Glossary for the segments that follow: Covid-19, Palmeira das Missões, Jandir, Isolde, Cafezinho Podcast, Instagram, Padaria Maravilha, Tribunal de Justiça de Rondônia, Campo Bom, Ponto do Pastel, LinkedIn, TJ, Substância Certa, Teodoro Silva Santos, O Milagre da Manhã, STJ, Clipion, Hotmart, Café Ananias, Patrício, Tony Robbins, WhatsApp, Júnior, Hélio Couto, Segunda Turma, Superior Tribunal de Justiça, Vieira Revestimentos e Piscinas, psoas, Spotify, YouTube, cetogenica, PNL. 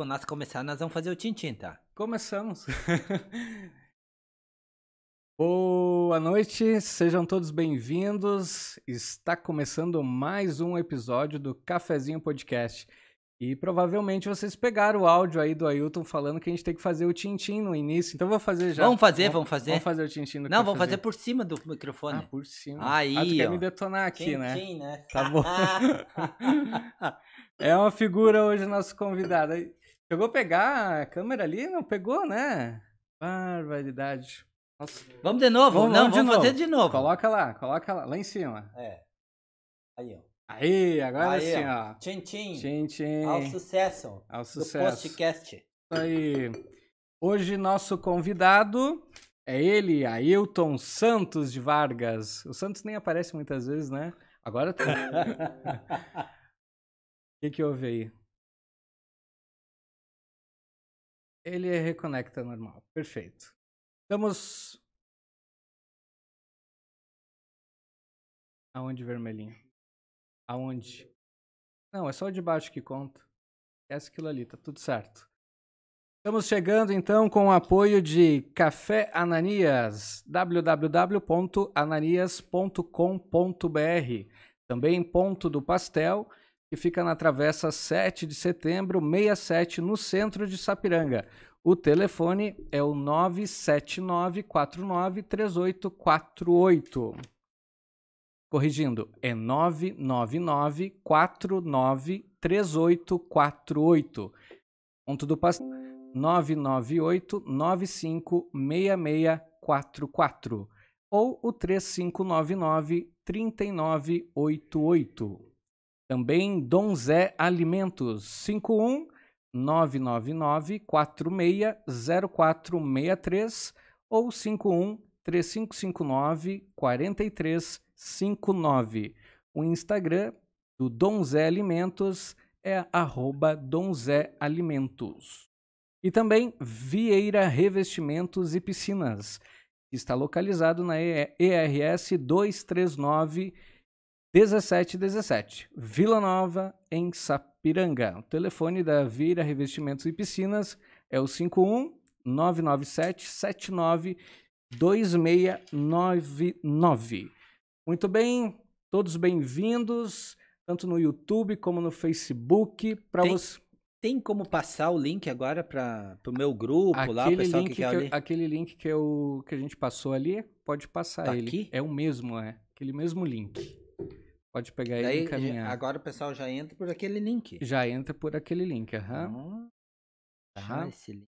quando nós começarmos, nós vamos fazer o tintim, tá? Começamos. Boa noite, sejam todos bem-vindos. Está começando mais um episódio do Cafezinho Podcast. E provavelmente vocês pegaram o áudio aí do Ailton falando que a gente tem que fazer o tintim no início. Então vou fazer já. Vamos fazer. Vamos fazer o tintim no cafezinho. Não, vamos fazer por cima do microfone. Ah, por cima. Aí, tu quer me detonar aqui, né? Tintim, né? Tá bom. É uma figura hoje, nosso convidado. Chegou a pegar a câmera ali? Não pegou, né? Barbaridade. Nossa. Vamos de novo? Vamos fazer de novo. Coloca lá. Lá em cima. É. Aí, ó. Aí, agora aí, sim, ó. Tchim, tchim. Ao sucesso. Do podcast. Aí. Hoje, nosso convidado é ele, Ailton Santos de Vargas. O Santos nem aparece muitas vezes, né? Agora tem. O que houve aí? Ele reconecta normal. Perfeito. Estamos. Aonde, vermelhinho? Aonde? Não, é só o de baixo que conta. Esquece aquilo ali, tá tudo certo. Estamos chegando então com o apoio de Café Ananias, www.ananias.com.br. Também Ponto do Pastel, que fica na Travessa 7 de Setembro, 67, no centro de Sapiranga. O telefone é o 979493848. Corrigindo, é 999-493848. Ponto do passo 998-956644 ou o 3599-3988. Também Dom Zé Alimentos, 51-999-460463 ou 51-3559-4359. O Instagram do Dom Zé Alimentos é @DomZéAlimentos. E também Vieira Revestimentos e Piscinas, que está localizado na ERS 239-1717, Vila Nova, em Sapiranga. O telefone da Vieira Revestimentos e Piscinas é o 51-997-79-2699. Muito bem, todos bem-vindos, tanto no YouTube como no Facebook. Tem como passar o link agora para o meu grupo lá, o pessoal que quer ali? Aquele link que a gente passou ali, pode passar tá ele. Aqui? É o mesmo, é. Aquele mesmo link. Pode pegar daí, ele e encaminhar. Agora o pessoal já entra por aquele link. Já entra por aquele link, aham. Esse link.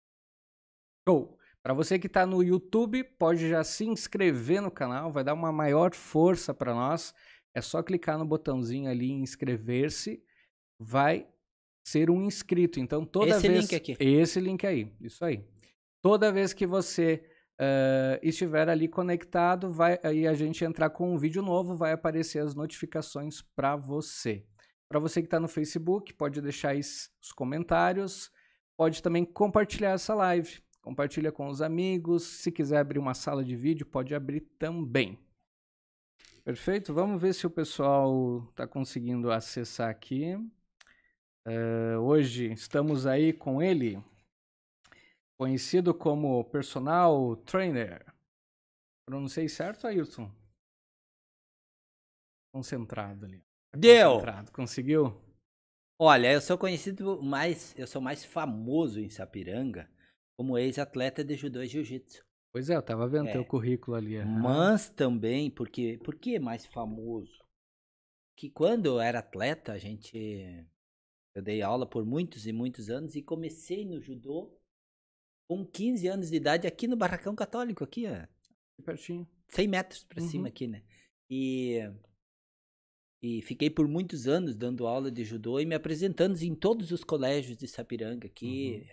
Show! Para você que está no YouTube, pode já se inscrever no canal, vai dar uma maior força para nós. É só clicar no botãozinho ali em inscrever-se, vai ser um inscrito. Então, esse link aí, isso aí. Toda vez que você estiver ali conectado, vai aí a gente entrar com um vídeo novo, vai aparecer as notificações para você. Para você que está no Facebook, pode deixar os comentários, pode também compartilhar essa live. Compartilha com os amigos. Se quiser abrir uma sala de vídeo, pode abrir também. Perfeito? Vamos ver se o pessoal está conseguindo acessar aqui. Hoje estamos aí com ele, conhecido como Personal Trainer. Pronunciei certo, Ailton? Concentrado ali. Deu! Concentrado. Conseguiu? Olha, eu sou mais famoso em Sapiranga como ex-atleta de judô e jiu-jitsu. Pois é, eu tava vendo teu currículo ali. Mas também, porque é mais famoso? Que quando eu era atleta, eu dei aula por muitos e muitos anos e comecei no judô com 15 anos de idade aqui no Barracão Católico, aqui, ó. Pertinho. 100 metros pra cima aqui, né? E fiquei por muitos anos dando aula de judô e me apresentando em todos os colégios de Sapiranga aqui,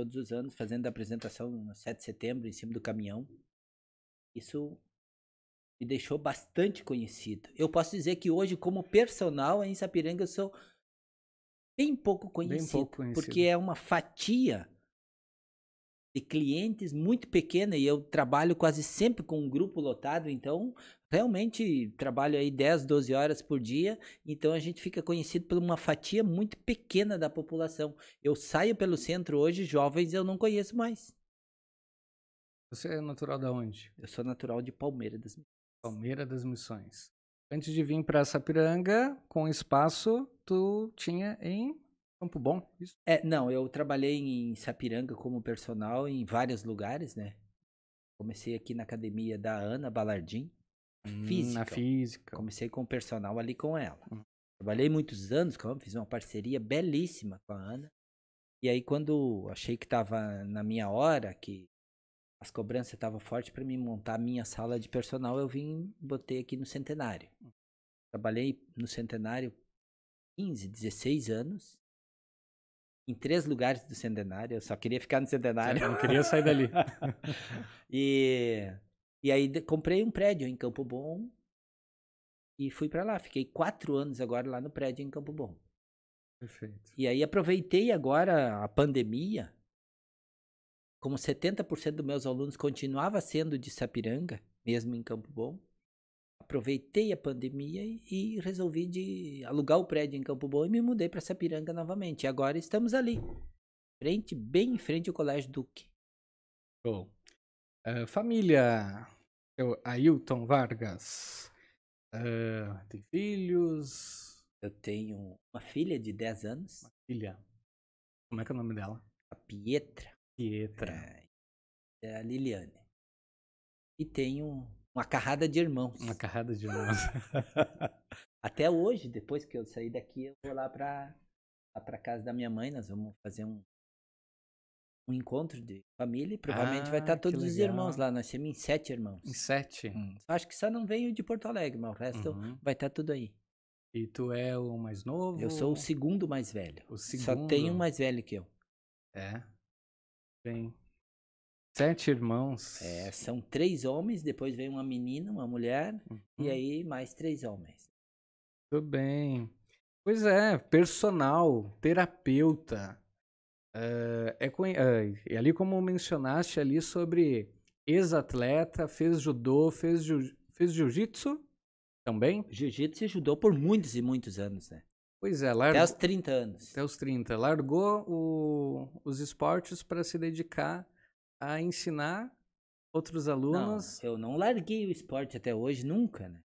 todos os anos, fazendo a apresentação no 7 de setembro, em cima do caminhão. Isso me deixou bastante conhecido. Eu posso dizer que hoje, como personal em Sapiranga, eu sou bem pouco conhecido. Porque é uma fatia de clientes muito pequena e eu trabalho quase sempre com um grupo lotado, então realmente trabalho aí 10, 12 horas por dia, então a gente fica conhecido por uma fatia muito pequena da população. Eu saio pelo centro hoje, jovens eu não conheço mais. Você é natural de onde? Eu sou natural de Palmeira das Missões. Palmeira das Missões. Antes de vir para Sapiranga, com espaço, tu tinha em Campo Bom? Isso? É, não, eu trabalhei em Sapiranga como personal em vários lugares, né? Comecei aqui na academia da Ana Balardim, física. Na física. Comecei com personal ali com ela. Trabalhei muitos anos com ela, fiz uma parceria belíssima com a Ana. E aí quando achei que estava na minha hora, que as cobranças estavam fortes para mim montar a minha sala de personal, eu vim botei aqui no Centenário. Trabalhei no Centenário 15, 16 anos, em 3 lugares do Centenário, eu só queria ficar no Centenário. Eu não queria sair dali. E aí comprei um prédio em Campo Bom e fui para lá. Fiquei 4 anos agora lá no prédio em Campo Bom. Perfeito. E aí aproveitei agora a pandemia. Como 70% dos meus alunos continuava sendo de Sapiranga, mesmo em Campo Bom, aproveitei a pandemia e resolvi de alugar o prédio em Campo Bom e me mudei para Sapiranga novamente. E agora estamos ali, frente, bem em frente ao Colégio Duque. Bom, família, eu, Ailton Vargas, tem filhos? Eu tenho uma filha de 10 anos. Uma filha? Como é que é o nome dela? A Pietra. Pietra. É a Liliane. E tenho uma carrada de irmãos. Uma carrada de irmãos. Até hoje, depois que eu sair daqui, eu vou lá pra casa da minha mãe. Nós vamos fazer um encontro de família e provavelmente vai estar todos os irmãos lá. Nós temos em 7 irmãos. Em 7? Acho que só não veio de Porto Alegre, mas o resto vai estar tudo aí. E tu é o mais novo? Eu sou o segundo mais velho. O segundo? Só tem um mais velho que eu. É? Bem, 7 irmãos. É, são 3 homens, depois vem uma menina, uma mulher, e aí mais 3 homens. Tudo bem. Pois é, personal, terapeuta. E ali como mencionaste ali sobre ex-atleta, fez judô, fez jiu-jitsu também? Jiu-jitsu e judô por muitos e muitos anos, né? Pois é, até os 30 anos. Até os 30. Largou os esportes para se dedicar a ensinar outros alunos. Não, eu não larguei o esporte até hoje, nunca, né?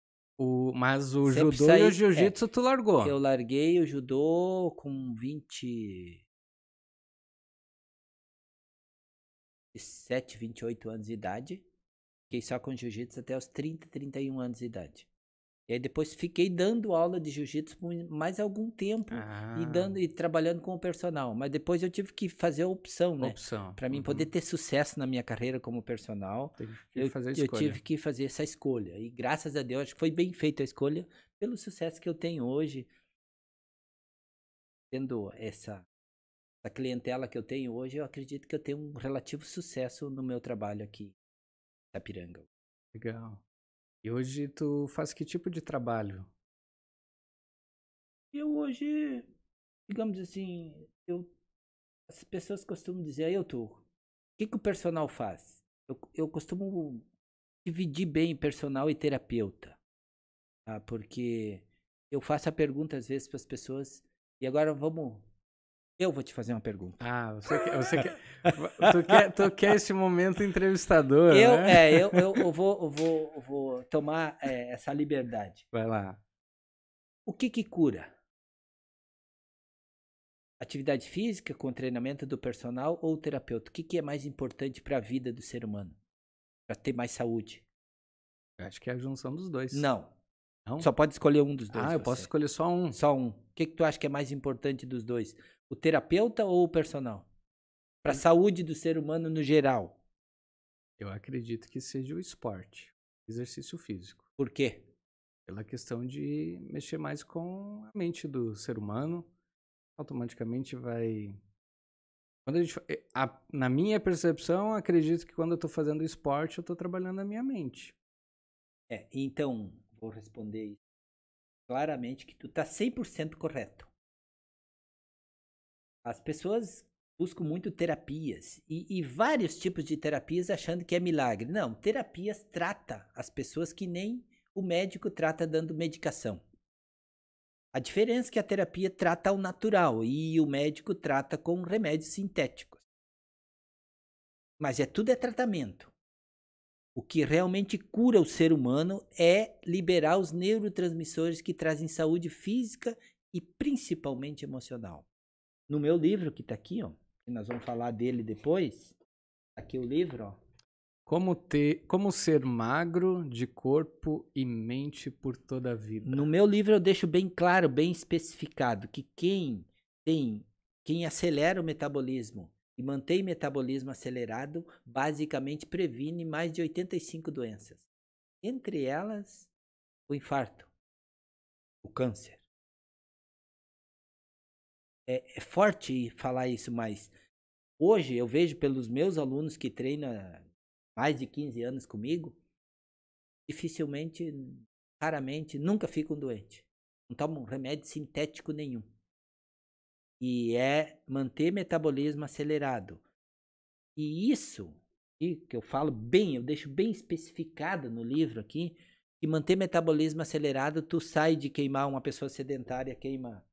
Mas o sempre judô saí, e o jiu-jitsu tu largou. Eu larguei o judô com 27, 28 anos de idade. Fiquei só com jiu-jitsu até os 30, 31 anos de idade. E aí depois fiquei dando aula de jiu-jitsu por mais algum tempo e trabalhando com o personal. Mas depois eu tive que fazer a opção, né? Para mim poder ter sucesso na minha carreira como personal, eu tive que fazer essa escolha. E graças a Deus, acho que foi bem feita a escolha pelo sucesso que eu tenho hoje. Tendo essa clientela que eu tenho hoje, eu acredito que eu tenho um relativo sucesso no meu trabalho aqui em Sapiranga. Legal. E hoje tu faz que tipo de trabalho? Eu hoje, digamos assim, as pessoas costumam dizer, o que o personal faz? Eu costumo dividir bem personal e terapeuta, tá? Porque eu faço a pergunta às vezes para as pessoas, e agora eu vou te fazer uma pergunta. Tu quer esse momento entrevistador, né? Eu vou tomar essa liberdade. Vai lá. O que cura? Atividade física com treinamento do personal ou terapeuta? O que é mais importante para a vida do ser humano? Para ter mais saúde? Eu acho que é a junção dos dois. Não. Só pode escolher um dos dois. Eu posso escolher só um. Só um. O que tu acha que é mais importante dos dois? O terapeuta ou o personal? Para a saúde do ser humano no geral. Eu acredito que seja o esporte, exercício físico. Por quê? Pela questão de mexer mais com a mente do ser humano, automaticamente vai... Na minha percepção, acredito que quando eu estou fazendo esporte, eu estou trabalhando a minha mente. Então, vou responder claramente que tu tá 100% correto. As pessoas busco muito terapias e vários tipos de terapias achando que é milagre. Não, terapias trata as pessoas que nem o médico trata dando medicação. A diferença é que a terapia trata ao natural e o médico trata com remédios sintéticos. Mas tudo é tratamento. O que realmente cura o ser humano é liberar os neurotransmissores que trazem saúde física e principalmente emocional. No meu livro, que está aqui, ó, que nós vamos falar dele depois, aqui o livro, ó. Como ser magro de corpo e mente por toda a vida. No meu livro eu deixo bem claro, bem especificado, que quem acelera o metabolismo e mantém o metabolismo acelerado, basicamente previne mais de 85 doenças. Entre elas, o infarto, o câncer. É forte falar isso, mas hoje eu vejo pelos meus alunos que treinam mais de 15 anos comigo, dificilmente, raramente, nunca ficam doentes. Não tomam remédio sintético nenhum. E é manter metabolismo acelerado. E isso, que eu falo bem, eu deixo bem especificado no livro aqui, que manter metabolismo acelerado, tu sai de queimar, uma pessoa sedentária queima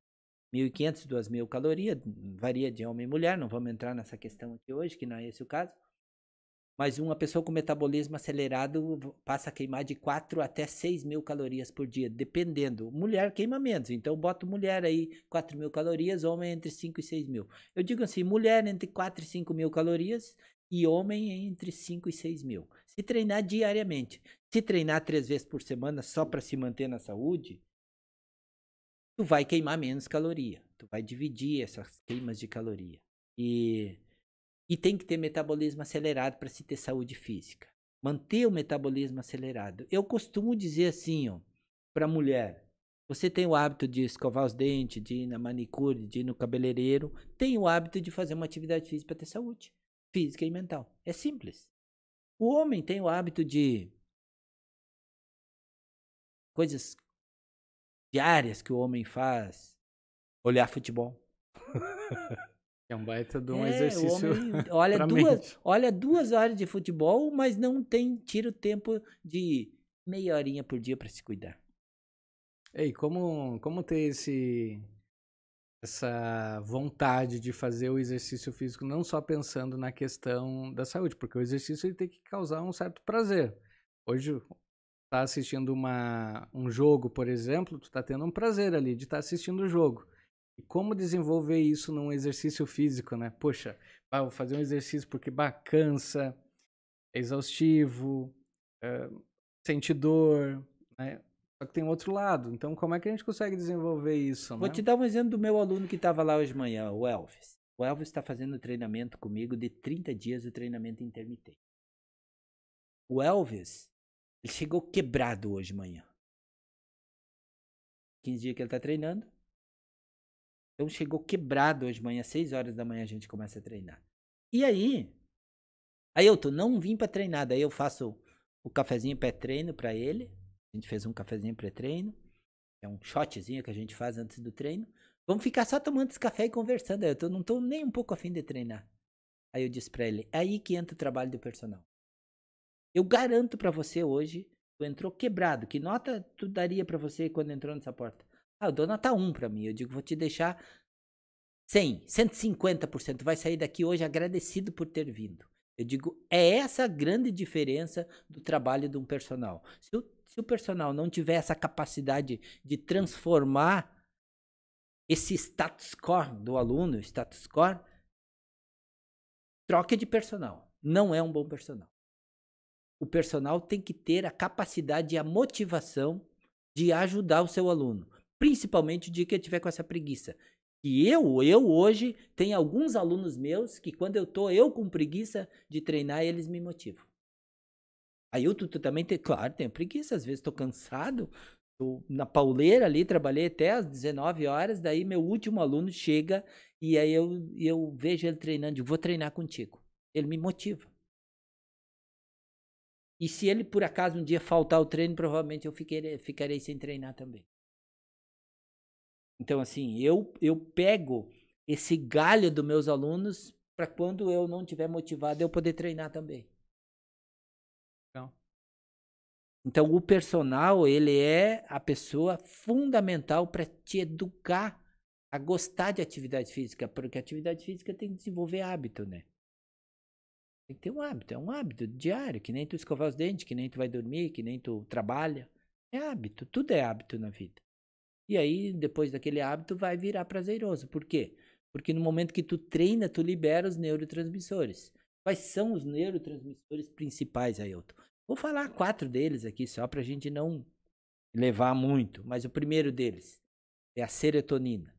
1.500, 2.000 calorias, varia de homem e mulher, não vamos entrar nessa questão aqui hoje, que não é esse o caso. Mas uma pessoa com metabolismo acelerado passa a queimar de 4 até 6.000 calorias por dia, dependendo. Mulher queima menos, então eu boto mulher aí 4.000 calorias, homem entre 5 e 6.000. Eu digo assim, mulher entre 4 e 5.000 calorias e homem entre 5 e 6.000. Se treinar diariamente, se treinar 3 vezes por semana só para se manter na saúde, tu vai queimar menos caloria, tu vai dividir essas queimas de caloria. E tem que ter metabolismo acelerado para se ter saúde física. Manter o metabolismo acelerado. Eu costumo dizer assim, ó, para mulher, você tem o hábito de escovar os dentes, de ir na manicure, de ir no cabeleireiro, tem o hábito de fazer uma atividade física para ter saúde física e mental. É simples. O homem tem o hábito de coisas diárias que o homem faz, olhar futebol. É um baita de um exercício. Olha 2 horas de futebol, mas não tira o tempo de meia horinha por dia para se cuidar. E como ter essa vontade de fazer o exercício físico, não só pensando na questão da saúde, porque o exercício ele tem que causar um certo prazer. Hoje, tá assistindo um jogo, por exemplo, tu tá tendo um prazer ali de estar assistindo o jogo. E como desenvolver isso num exercício físico, né? Poxa, vou fazer um exercício porque cansa, é exaustivo, sente dor, né? Só que tem um outro lado. Então, como é que a gente consegue desenvolver isso, né? Vou te dar um exemplo do meu aluno que estava lá hoje de manhã, o Elvis. O Elvis está fazendo treinamento comigo de 30 dias, o treinamento intermitente. O Elvis, ele chegou quebrado hoje de manhã. 15 dias que ele está treinando. Então chegou quebrado hoje de manhã, 6 horas da manhã a gente começa a treinar. E aí eu não vim para treinar, daí eu faço o cafezinho pré-treino para ele. A gente fez um cafezinho pré-treino, é um shotzinho que a gente faz antes do treino. Vamos ficar só tomando esse café e conversando. Aí não tô nem um pouco afim de treinar. Aí eu disse para ele, é aí que entra o trabalho do personal. Eu garanto para você hoje, tu entrou quebrado. Que nota tu daria para você quando entrou nessa porta? Eu dou nota 1 pra mim. Eu digo, vou te deixar 100, 150%. Vai sair daqui hoje agradecido por ter vindo. Eu digo, é essa a grande diferença do trabalho de um personal. Se o personal não tiver essa capacidade de transformar esse status quo do aluno, status quo, troca de personal. Não é um bom personal. O personal tem que ter a capacidade e a motivação de ajudar o seu aluno. Principalmente o dia que eu tiver com essa preguiça. E eu hoje, tenho alguns alunos meus que quando eu com preguiça de treinar, eles me motivam. Aí tu também tem, claro, tenho preguiça, às vezes estou cansado, tô na pauleira ali, trabalhei até às 19 horas, daí meu último aluno chega e aí eu vejo ele treinando, digo, vou treinar contigo. Ele me motiva. E se ele por acaso um dia faltar o treino, provavelmente eu ficarei sem treinar também. Então, assim, eu pego esse galho dos meus alunos para quando eu não estiver motivado eu poder treinar também. Não. Então o personal, ele é a pessoa fundamental para te educar a gostar de atividade física, porque a atividade física tem que desenvolver hábito, né? Tem que ter um hábito, é um hábito diário, que nem tu escovar os dentes, que nem tu vai dormir, que nem tu trabalha. É hábito, tudo é hábito na vida. E aí, depois daquele hábito, vai virar prazeroso. Por quê? Porque no momento que tu treina, tu libera os neurotransmissores. Quais são os neurotransmissores principais, Ailton? Vou falar 4 deles aqui, só pra gente não levar muito. Mas o primeiro deles é a serotonina,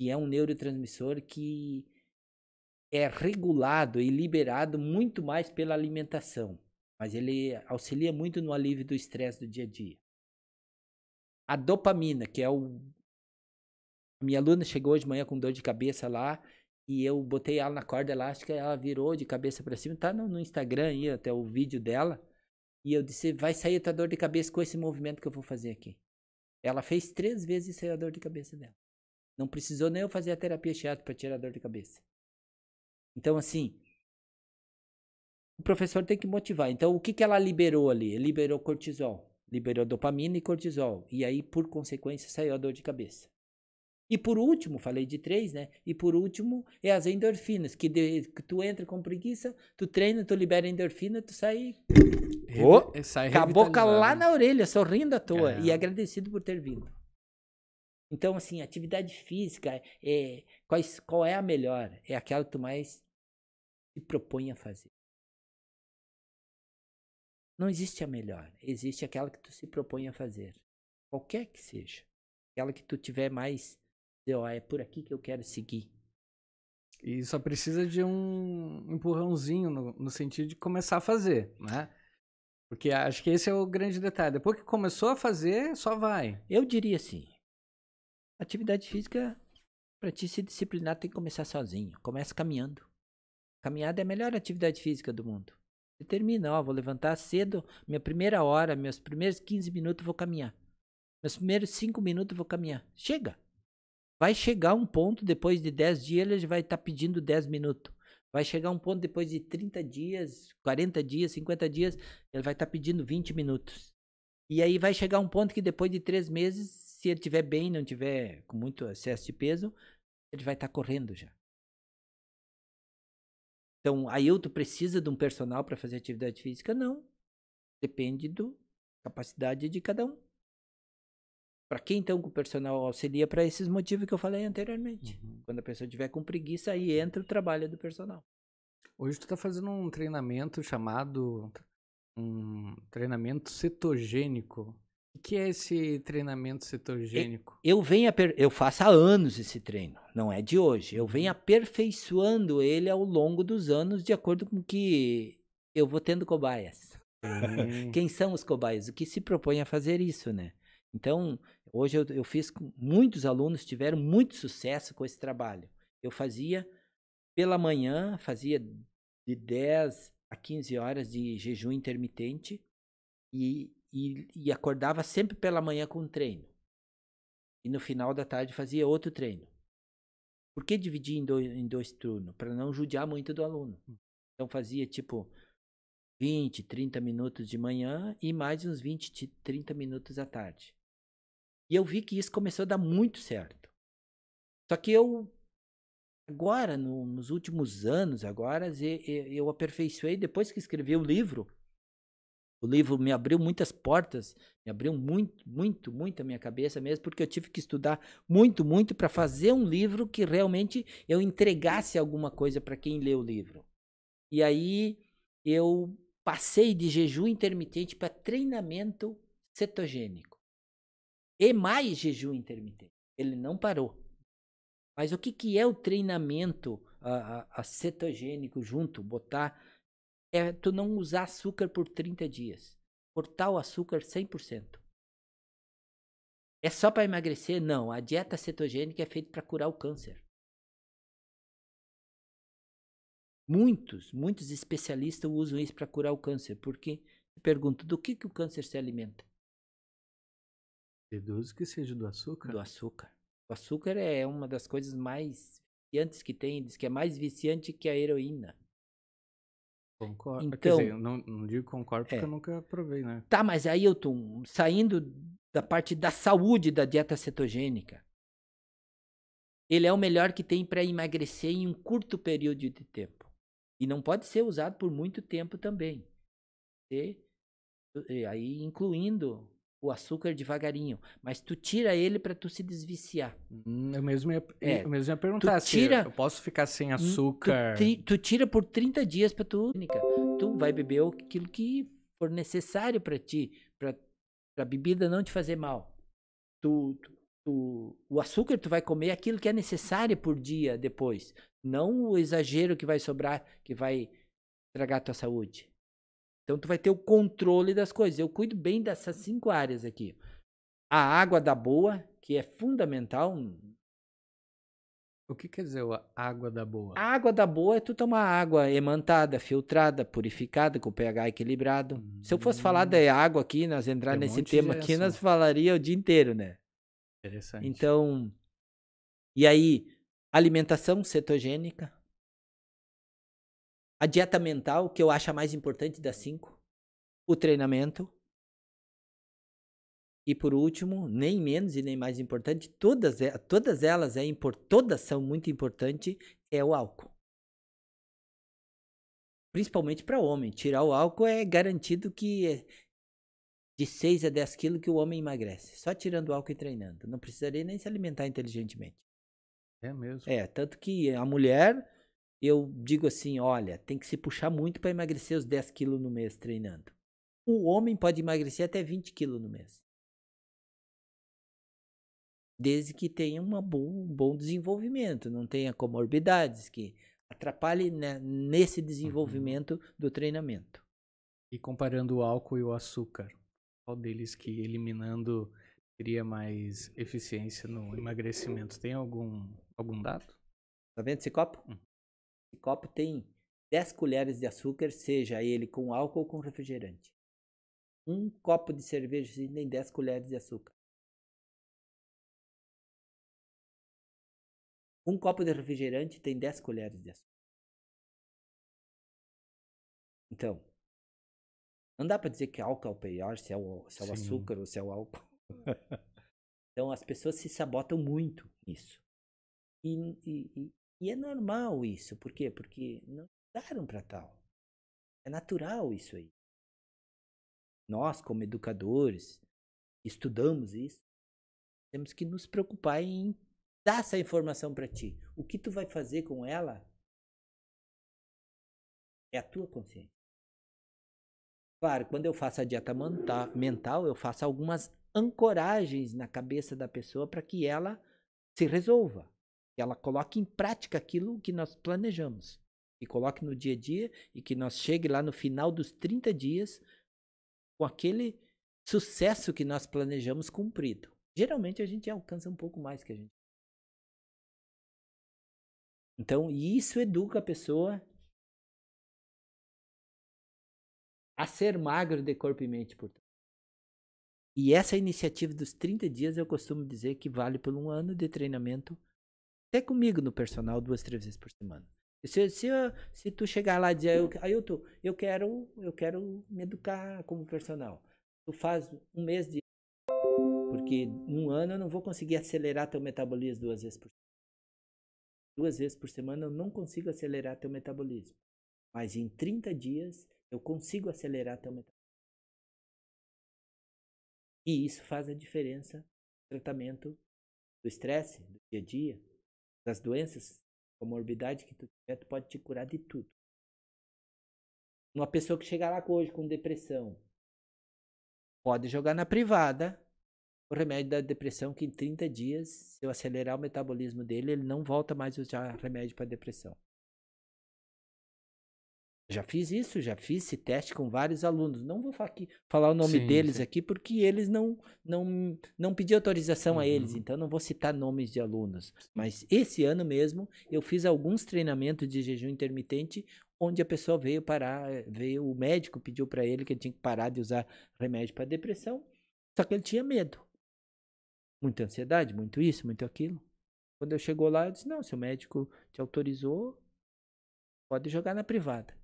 que é um neurotransmissor que é regulado e liberado muito mais pela alimentação, mas ele auxilia muito no alívio do estresse do dia a dia. A dopamina, que é o... Minha aluna chegou hoje de manhã com dor de cabeça lá, e eu botei ela na corda elástica, ela virou de cabeça para cima, tá no Instagram aí até o vídeo dela, e eu disse, vai sair a tua dor de cabeça com esse movimento que eu vou fazer aqui. Ela fez 3 vezes e saiu a dor de cabeça dela. Não precisou nem eu fazer a terapia Shiatsu para tirar a dor de cabeça. Então, assim, o professor tem que motivar. Então, o que, que ela liberou ali? Liberou cortisol, liberou dopamina e cortisol. E aí, por consequência, saiu a dor de cabeça. E por último, falei de 3, né? E por último, é as endorfinas, que tu entra com preguiça, tu treina, tu libera endorfina, tu sai... sai com a boca lá na orelha, sorrindo à toa. Caramba. E agradecido por ter vindo. Então, assim, atividade física, qual é a melhor? É aquela que tu mais... propõe a fazer. Não existe a melhor, existe aquela que tu se propõe a fazer, qualquer que seja, aquela que tu tiver mais, é por aqui que eu quero seguir. E só precisa de um empurrãozinho no sentido de começar a fazer, né? Porque acho que esse é o grande detalhe, depois que começou a fazer, só vai. Eu diria assim, atividade física, para te se disciplinar, tem que começar sozinho, começa caminhando. Caminhada é a melhor atividade física do mundo. Você termina, ó, vou levantar cedo, minha primeira hora, meus primeiros 15 minutos vou caminhar. Meus primeiros 5 minutos vou caminhar. Chega! Vai chegar um ponto, depois de 10 dias, ele vai estar pedindo 10 minutos. Vai chegar um ponto, depois de 30 dias, 40 dias, 50 dias, ele vai estar pedindo 20 minutos. E aí vai chegar um ponto que depois de 3 meses, se ele estiver bem, não tiver com muito excesso de peso, ele vai estar correndo já. Então, Ailton precisa de um personal para fazer atividade física? Não. Depende da capacidade de cada um. Para quem, então, com o personal auxilia para esses motivos que eu falei anteriormente. Uhum. Quando a pessoa tiver com preguiça, aí entra o trabalho do personal. Hoje tu tá fazendo um treinamento chamado treinamento cetogênico. O que é esse treinamento cetogênico? Eu faço há anos esse treino, não é de hoje. Eu venho aperfeiçoando ele ao longo dos anos, de acordo com que eu vou tendo cobaias. Quem são os cobaias? O que se propõe a fazer isso, né? Então, hoje eu fiz com muitos alunos, tiveram muito sucesso com esse trabalho. Eu fazia pela manhã, fazia de 10 a 15 horas de jejum intermitente e acordava sempre pela manhã com um treino. E no final da tarde fazia outro treino. Por que dividir em 2 turnos? Para não judiar muito do aluno. Então fazia tipo 20, 30 minutos de manhã e mais uns 20, 30 minutos à tarde. E eu vi que isso começou a dar muito certo. Só que eu, agora, nos últimos anos, eu aperfeiçoei, depois que escrevi o livro. O livro me abriu muitas portas, me abriu muito a minha cabeça mesmo, porque eu tive que estudar muito para fazer um livro que realmente eu entregasse alguma coisa para quem lê o livro. E aí eu passei de jejum intermitente para treinamento cetogênico. E mais jejum intermitente. Ele não parou. Mas o que é o treinamento cetogênico junto? É tu não usar açúcar por 30 dias. Cortar o açúcar 100%. É só para emagrecer? Não. A dieta cetogênica é feita para curar o câncer. Muitos especialistas usam isso para curar o câncer. Porque eu pergunto, do que o câncer se alimenta? Deduzo que seja do açúcar. Do açúcar. O açúcar é uma das coisas mais viciantes que tem, diz que é mais viciante que a heroína. Concordo. Então, quer dizer, eu não digo concordo porque eu nunca provei, né? Tá, mas aí eu tô saindo da parte da saúde da dieta cetogênica. Ele é o melhor que tem para emagrecer em um curto período de tempo. E não pode ser usado por muito tempo também. E aí incluindo o açúcar devagarinho. Mas tu tira ele para tu se desviciar. Eu mesmo ia perguntar se eu posso ficar sem açúcar. Tu tira por 30 dias para tu... Tu vai beber aquilo que for necessário para ti. Para a bebida não te fazer mal. O açúcar tu vai comer aquilo que é necessário por dia depois. Não o exagero que vai sobrar, que vai estragar a tua saúde. Então tu vai ter o controle das coisas. Eu cuido bem dessas 5 áreas aqui. A água da boa, que é fundamental. O que quer dizer a água da boa? A água da boa é tu tomar água imantada, filtrada, purificada, com pH equilibrado. Se eu fosse falar da água aqui, nós entrar nesse tema aqui, nós falaria o dia inteiro, né? Interessante. Então, e aí, alimentação cetogênica, a dieta mental, que eu acho a mais importante das 5, o treinamento, e por último, nem menos e nem mais importante, todas são muito importantes, é o álcool. Principalmente para homem, tirar o álcool é garantido que... de 6 a 10 quilos que o homem emagrece. Só tirando álcool e treinando. Não precisaria nem se alimentar inteligentemente. É mesmo? É, tanto que a mulher, eu digo assim, olha, tem que se puxar muito para emagrecer os 10 quilos no mês treinando. O homem pode emagrecer até 20 quilos no mês. Desde que tenha um bom desenvolvimento, não tenha comorbidades que atrapalhem nesse desenvolvimento do treinamento. E comparando o álcool e o açúcar? Qual deles que eliminando teria mais eficiência no emagrecimento? Tem algum dado? Tá vendo esse copo? Esse copo tem 10 colheres de açúcar, seja ele com álcool ou com refrigerante. Um copo de cerveja tem 10 colheres de açúcar. Um copo de refrigerante tem 10 colheres de açúcar. Então, não dá para dizer que álcool é o pior, se é o açúcar ou se é o álcool. Então, as pessoas se sabotam muito nisso. E é normal isso. Por quê? Porque não mudaram para tal. É natural isso aí. Nós, como educadores, estudamos isso. Temos que nos preocupar em dar essa informação para ti. O que tu vai fazer com ela é a tua consciência. Claro, quando eu faço a dieta mental, eu faço algumas ancoragens na cabeça da pessoa para que ela se resolva. Que ela coloque em prática aquilo que nós planejamos. E coloque no dia a dia e que nós chegue lá no final dos 30 dias com aquele sucesso que nós planejamos cumprido. Geralmente a gente alcança um pouco mais que a gente. Então, isso educa a pessoa a ser magro de corpo e mente, portanto. E essa iniciativa dos 30 dias, eu costumo dizer que vale por um ano de treinamento, até comigo no personal, 2, 3 vezes por semana. Se tu chegar lá e dizer, eu quero me educar como personal, tu faz um mês de... Porque num ano eu não vou conseguir acelerar teu metabolismo 2 vezes por semana. 2 vezes por semana eu não consigo acelerar teu metabolismo. Mas em 30 dias... eu consigo acelerar teu metabolismo. E isso faz a diferença no tratamento do estresse, do dia a dia, das doenças, comorbidade que tu tiver, tu pode te curar de tudo. Uma pessoa que chegar lá hoje com depressão, pode jogar na privada o remédio da depressão, que em 30 dias, se eu acelerar o metabolismo dele, ele não volta mais a usar remédio para depressão. Já fiz isso, já fiz esse teste com vários alunos. Não vou falar o nome deles aqui, porque eles não pedi autorização a eles, então não vou citar nomes de alunos. Mas esse ano mesmo, eu fiz alguns treinamentos de jejum intermitente, onde a pessoa o médico pediu para ele que ele tinha que parar de usar remédio para depressão, só que ele tinha medo. Muita ansiedade, muito isso, muito aquilo. Quando eu chegou lá, eu disse, não, se o médico te autorizou, pode jogar na privada.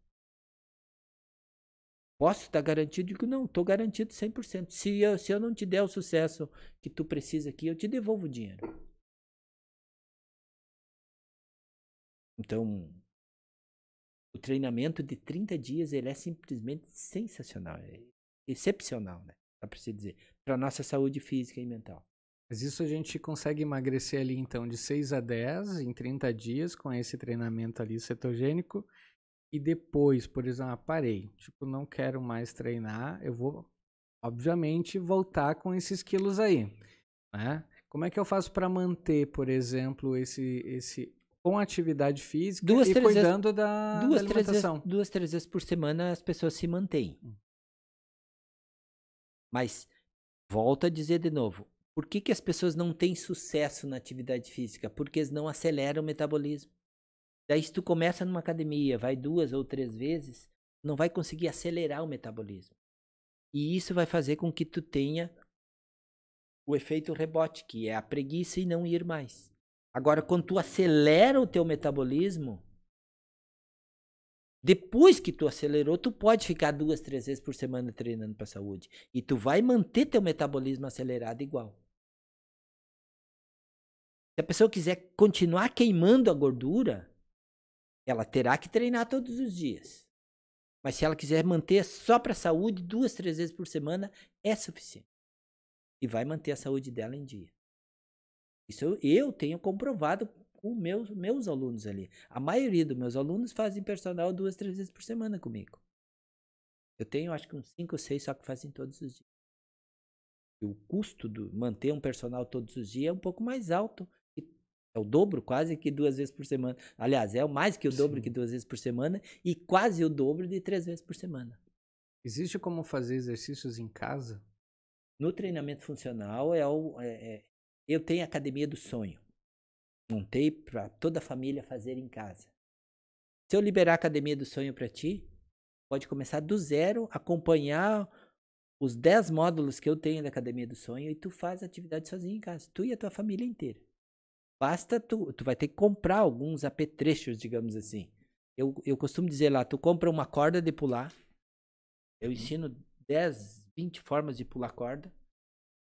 Posso estar garantido? Digo, não, estou garantido 100%. Se eu não te der o sucesso que tu precisa aqui, eu te devolvo o dinheiro. Então, o treinamento de 30 dias, ele é simplesmente sensacional. É excepcional, né? Dá para se dizer. Para a nossa saúde física e mental. Mas isso a gente consegue emagrecer ali, então, de 6 a 10 em 30 dias com esse treinamento ali cetogênico. E depois, por exemplo, parei. Tipo, não quero mais treinar. Eu vou, obviamente, voltar com esses quilos aí, né? Como é que eu faço para manter, por exemplo, esse com atividade física e cuidando da alimentação? 2, 3 vezes por semana as pessoas se mantêm. Mas, volto a dizer de novo, por que as pessoas não têm sucesso na atividade física? Porque eles não aceleram o metabolismo. Daí, se tu começa numa academia, vai 2 ou 3 vezes, não vai conseguir acelerar o metabolismo. E isso vai fazer com que tu tenha o efeito rebote, que é a preguiça e não ir mais. Agora, quando tu acelera o teu metabolismo, depois que tu acelerou, tu pode ficar 2, 3 vezes por semana treinando para a saúde. E tu vai manter teu metabolismo acelerado igual. Se a pessoa quiser continuar queimando a gordura, ela terá que treinar todos os dias. Mas se ela quiser manter só para a saúde, 2, 3 vezes por semana, é suficiente. E vai manter a saúde dela em dia. Isso eu tenho comprovado com meus alunos ali. A maioria dos meus alunos fazem personal 2, 3 vezes por semana comigo. Eu tenho, acho que uns 5 ou 6 só que fazem todos os dias. E o custo de manter um personal todos os dias é um pouco mais alto. É o dobro quase que 2 vezes por semana. Aliás, é mais que o dobro que 2 vezes por semana e quase o dobro de 3 vezes por semana. Existe como fazer exercícios em casa? No treinamento funcional, eu tenho a Academia do Sonho. Montei para toda a família fazer em casa. Se eu liberar a Academia do Sonho para ti, pode começar do zero, acompanhar os 10 módulos que eu tenho da Academia do Sonho e tu faz a atividade sozinho em casa. Tu e a tua família inteira. Basta, tu vai ter que comprar alguns apetrechos, digamos assim. Eu costumo dizer lá, tu compra uma corda de pular. Eu ensino 10, 20 formas de pular corda.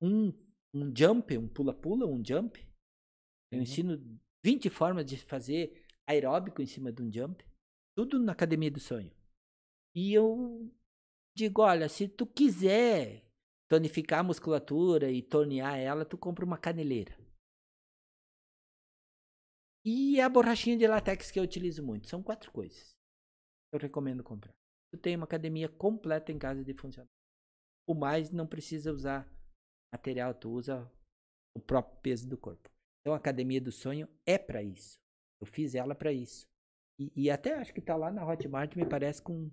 Um jump, um pula-pula, um jump. Eu ensino 20 formas de fazer aeróbico em cima de um jump. Tudo na Academia do Sonho. E eu digo, olha, se tu quiser tonificar a musculatura e tornear ela, tu compra uma caneleira. E a borrachinha de látex que eu utilizo muito. São 4 coisas. Eu recomendo comprar. Tu tem uma academia completa em casa de funcionamento. O mais não precisa usar material, tu usa o próprio peso do corpo. Então a Academia do Sonho é para isso. Eu fiz ela para isso. E até acho que tá lá na Hotmart, me parece, com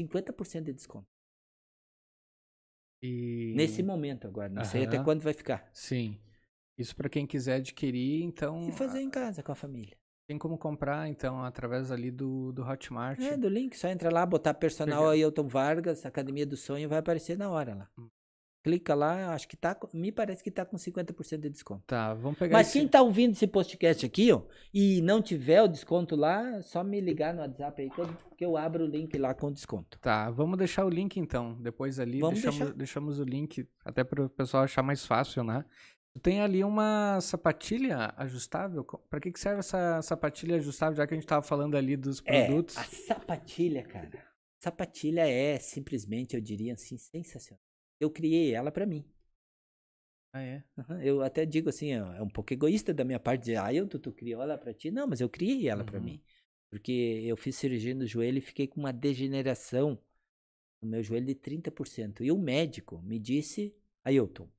50% de desconto. E... nesse momento agora. Não sei até quando vai ficar. Sim. Isso para quem quiser adquirir, então... e fazer em casa com a família. Tem como comprar, então, através ali do Hotmart. É, do link. Só entra lá, botar personal Ailton Vargas, Academia do Sonho, vai aparecer na hora lá. Clica lá, acho que tá... me parece que tá com 50% de desconto. Tá, vamos pegar. Mas quem tá ouvindo esse podcast aqui, ó, e não tiver o desconto lá, só me ligar no WhatsApp aí que eu abro o link lá com desconto. Tá, vamos deixar o link, então. Depois ali deixamos o link, até para o pessoal achar mais fácil, né? Tem ali uma sapatilha ajustável. Para que serve essa sapatilha ajustável, já que a gente estava falando ali dos produtos? A sapatilha, cara. Sapatilha é simplesmente, eu diria assim, sensacional. Eu criei ela para mim. Ah, é? Eu até digo assim, é um pouco egoísta da minha parte dizer, tu criou ela para ti. Não, mas eu criei ela para mim. Porque eu fiz cirurgia no joelho e fiquei com uma degeneração no meu joelho de 30%. E o médico me disse, Ailton,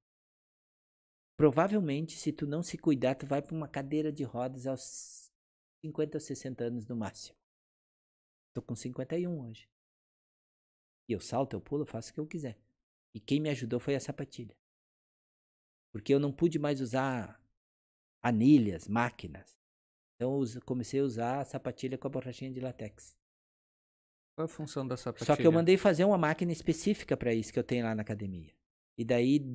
provavelmente, se tu não se cuidar, tu vai para uma cadeira de rodas aos 50 ou 60 anos no máximo. Tô com 51 hoje. E eu salto, eu pulo, eu faço o que eu quiser. E quem me ajudou foi a sapatilha. Porque eu não pude mais usar anilhas, máquinas. Então eu comecei a usar a sapatilha com a borrachinha de látex. Qual é a função da sapatilha? Só que eu mandei fazer uma máquina específica para isso que eu tenho lá na academia. E daí...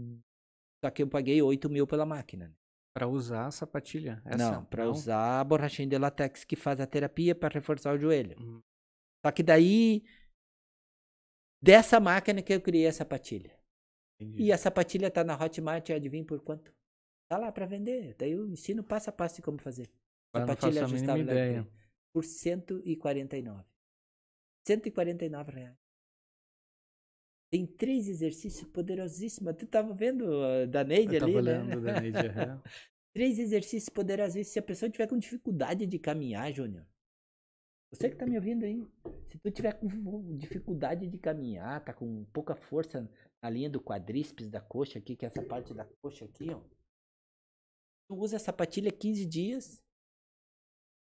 só que eu paguei 8 mil pela máquina. Para usar a sapatilha? Essa? Não, para usar a borrachinha de látex que faz a terapia para reforçar o joelho. Só que daí, dessa máquina que eu criei a sapatilha. Entendi. E a sapatilha tá na Hotmart, adivinha por quanto? Tá lá para vender. Daí eu ensino passo a passo de como fazer. Sapatilha ajustável ideia. Por R$149. R$149. Tem 3 exercícios poderosíssimos. Tu estava vendo da Neide ali, né? Eu estava olhando da Neide, é. 3 exercícios poderosíssimos. Se a pessoa tiver com dificuldade de caminhar, Júnior, você que tá me ouvindo aí, se tu tiver com dificuldade de caminhar, tá com pouca força na linha do quadríceps da coxa aqui, que é essa parte da coxa aqui, ó. Tu usa a sapatilha 15 dias,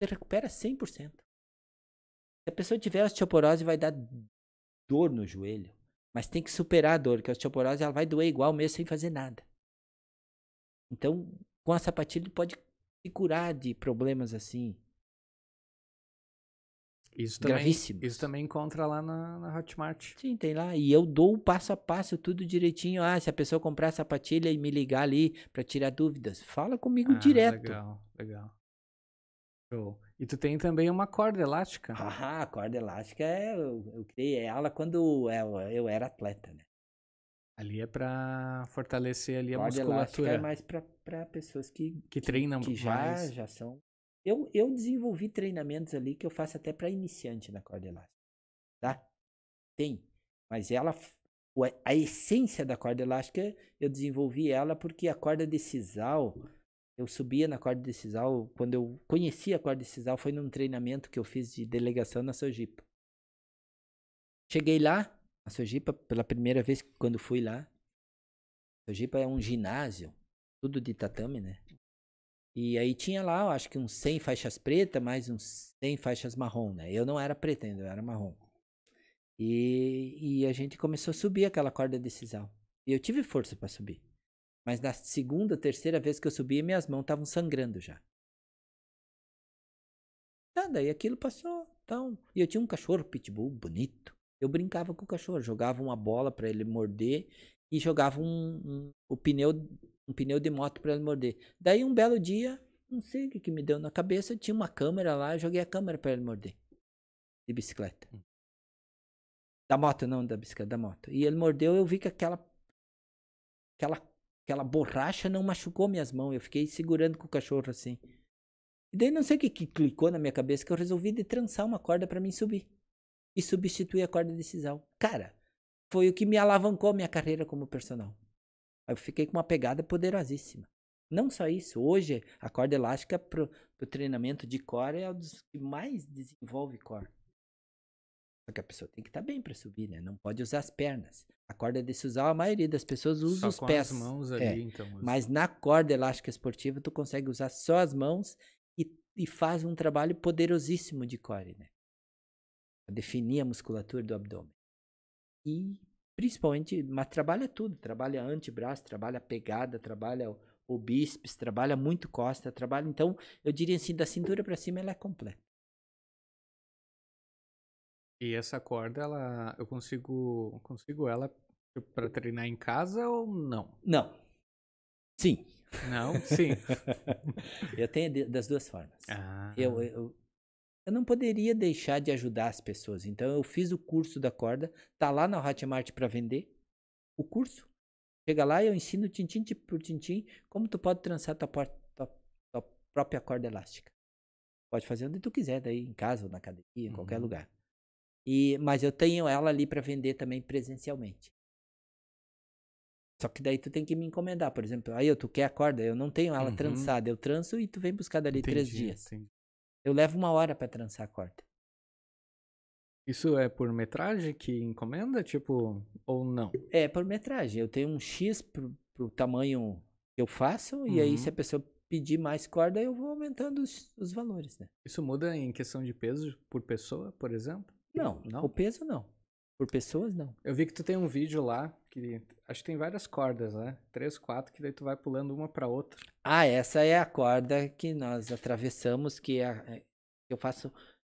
você recupera 100%. Se a pessoa tiver osteoporose, vai dar dor no joelho. Mas tem que superar a dor, porque a osteoporose ela vai doer igual mesmo sem fazer nada. Então, com a sapatilha, pode se curar de problemas assim. Isso gravíssimos. Também, isso também encontra lá na Hotmart. Sim, tem lá. E eu dou o passo a passo, tudo direitinho. Ah, se a pessoa comprar a sapatilha e me ligar ali para tirar dúvidas, fala comigo direto. Legal, legal. Show. E tu tem também uma corda elástica. Ah, a corda elástica eu criei ela quando eu era atleta, né? Ali é pra fortalecer ali a musculatura. É mais pra pessoas que treinam que mais. Já são. Eu desenvolvi treinamentos ali que eu faço até pra iniciante na corda elástica, tá? Tem. Mas ela, a essência da corda elástica, eu desenvolvi ela porque a corda de sisal... Eu subia na corda de sisal, quando eu conheci a corda de sisal, foi num treinamento que eu fiz de delegação na Sogipa. Cheguei lá, na Sogipa, pela primeira vez quando fui lá. Sogipa é um ginásio, tudo de tatame, né? E aí tinha lá, eu acho que uns 100 faixas pretas, mais uns 100 faixas marrom, né? Eu não era preta ainda, eu era marrom. E a gente começou a subir aquela corda de sisal. E eu tive força para subir. Mas na segunda, terceira vez que eu subi, minhas mãos estavam sangrando já. Nada, e aquilo passou. Então, e eu tinha um cachorro pitbull bonito. Eu brincava com o cachorro, jogava uma bola para ele morder e jogava um pneu de moto para ele morder. Daí um belo dia, não sei o que me deu na cabeça, tinha uma câmera lá, eu joguei a câmera para ele morder. De bicicleta. Da moto, não da bicicleta, da moto. E ele mordeu, eu vi que aquela borracha não machucou minhas mãos. Eu fiquei segurando com o cachorro assim. E daí não sei o que clicou na minha cabeça que eu resolvi de trançar uma corda para mim subir. E substituir a corda de sisal. Cara, foi o que me alavancou a minha carreira como personal. Eu fiquei com uma pegada poderosíssima. Não só isso. Hoje, a corda elástica pro treinamento de core é um dos que mais desenvolve core. Só que a pessoa tem que estar bem para subir, né? Não pode usar as pernas. A corda de sisal, a maioria das pessoas usa só os pés. Só com as mãos ali, então. Mas na corda elástica esportiva, tu consegue usar só as mãos e faz um trabalho poderosíssimo de core, né? Pra definir a musculatura do abdômen. E, principalmente, mas trabalha tudo. Trabalha antebraço, trabalha pegada, trabalha o bíceps, trabalha muito costa, trabalha... Então, eu diria assim, da cintura para cima, ela é completa. E essa corda, ela, eu consigo ela para treinar em casa ou não? Não. Sim. Não? Sim. Eu tenho das duas formas. Ah. Eu não poderia deixar de ajudar as pessoas. Então, eu fiz o curso da corda. Tá lá na Hotmart para vender o curso. Chega lá e eu ensino tintim por tintim como tu pode trançar tua própria corda elástica. Pode fazer onde tu quiser, daí em casa ou na academia, em qualquer lugar. Mas eu tenho ela ali para vender também presencialmente. Só que daí tu tem que me encomendar, por exemplo. Aí tu quer a corda? Eu não tenho ela trançada. Eu tranço e tu vem buscar dali 3 dias. Entendi. Eu levo 1 hora para trançar a corda. Isso é por metragem que encomenda, tipo, ou não? É por metragem. Eu tenho um X pro tamanho que eu faço. E aí se a pessoa pedir mais corda, eu vou aumentando os valores, né? Isso muda em questão de peso por pessoa, por exemplo? Não, o peso não. Por pessoas, não. Eu vi que tu tem um vídeo lá, que acho que tem várias cordas, né? 3, 4, que daí tu vai pulando uma pra outra. Ah, essa é a corda que nós atravessamos, que eu faço...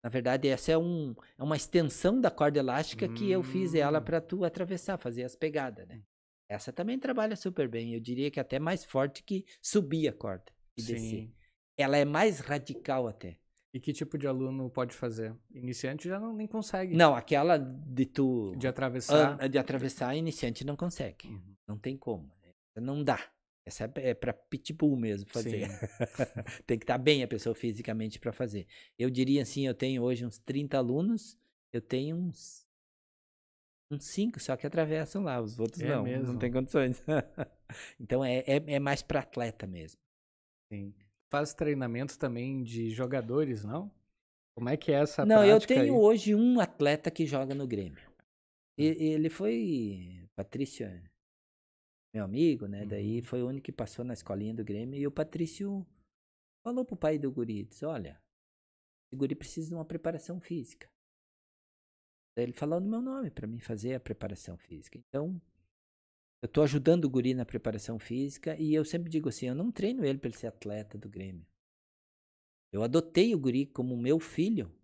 Na verdade, essa é uma extensão da corda elástica que eu fiz ela pra tu atravessar, fazer as pegadas, né? Essa também trabalha super bem. Eu diria que é até mais forte que subir a corda. e descer. Ela é mais radical até. E que tipo de aluno pode fazer? Iniciante já não, nem consegue. Não, aquela de tu... de atravessar. De atravessar, iniciante não consegue. Uhum. Não tem como. Não dá. Essa é para pitbull mesmo fazer. Tem que estar bem a pessoa fisicamente para fazer. Eu diria assim, eu tenho hoje uns 30 alunos, eu tenho uns 5 só que atravessam lá, os outros não. Mesmo. Não tem condições. Então é mais para atleta mesmo. Sim. Faz treinamento também de jogadores, não? Como é que é essa prática? Não, eu tenho aí? Hoje um atleta que joga no Grêmio. Ele foi... Patrício, meu amigo, né? Daí foi o único que passou na escolinha do Grêmio. E o Patrício falou pro pai do guri, disse, olha, esse guri precisa de uma preparação física. Daí ele falou no meu nome para mim fazer a preparação física. Então... eu estou ajudando o guri na preparação física e eu sempre digo assim, eu não treino ele para ele ser atleta do Grêmio. Eu adotei o guri como meu filho.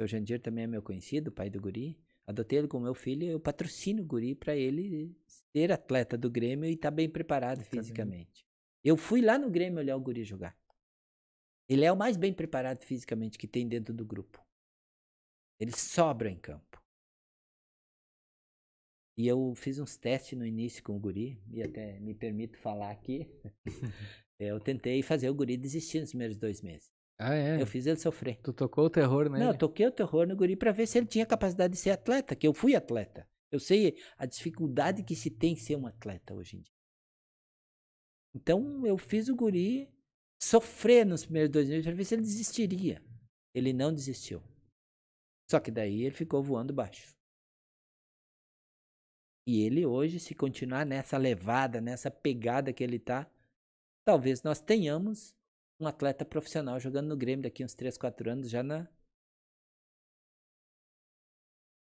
O Jandir também é meu conhecido, pai do guri. Adotei ele como meu filho e eu patrocino o guri para ele ser atleta do Grêmio e estar bem preparado fisicamente. Eu fui lá no Grêmio olhar o guri jogar. Ele é o mais bem preparado fisicamente que tem dentro do grupo. Ele sobra em campo. E eu fiz uns testes no início com o guri, e até me permito falar aqui, eu tentei fazer o guri desistir nos primeiros 2 meses. Ah, é? Eu fiz ele sofrer. Tu tocou o terror nele? Não, eu toquei o terror no guri para ver se ele tinha capacidade de ser atleta, que eu fui atleta. Eu sei a dificuldade que se tem ser um atleta hoje em dia. Então, eu fiz o guri sofrer nos primeiros 2 meses para ver se ele desistiria. Ele não desistiu. Só que daí ele ficou voando baixo. E ele hoje, se continuar nessa levada, nessa pegada que ele está, talvez nós tenhamos um atleta profissional jogando no Grêmio daqui uns 3, 4 anos já na...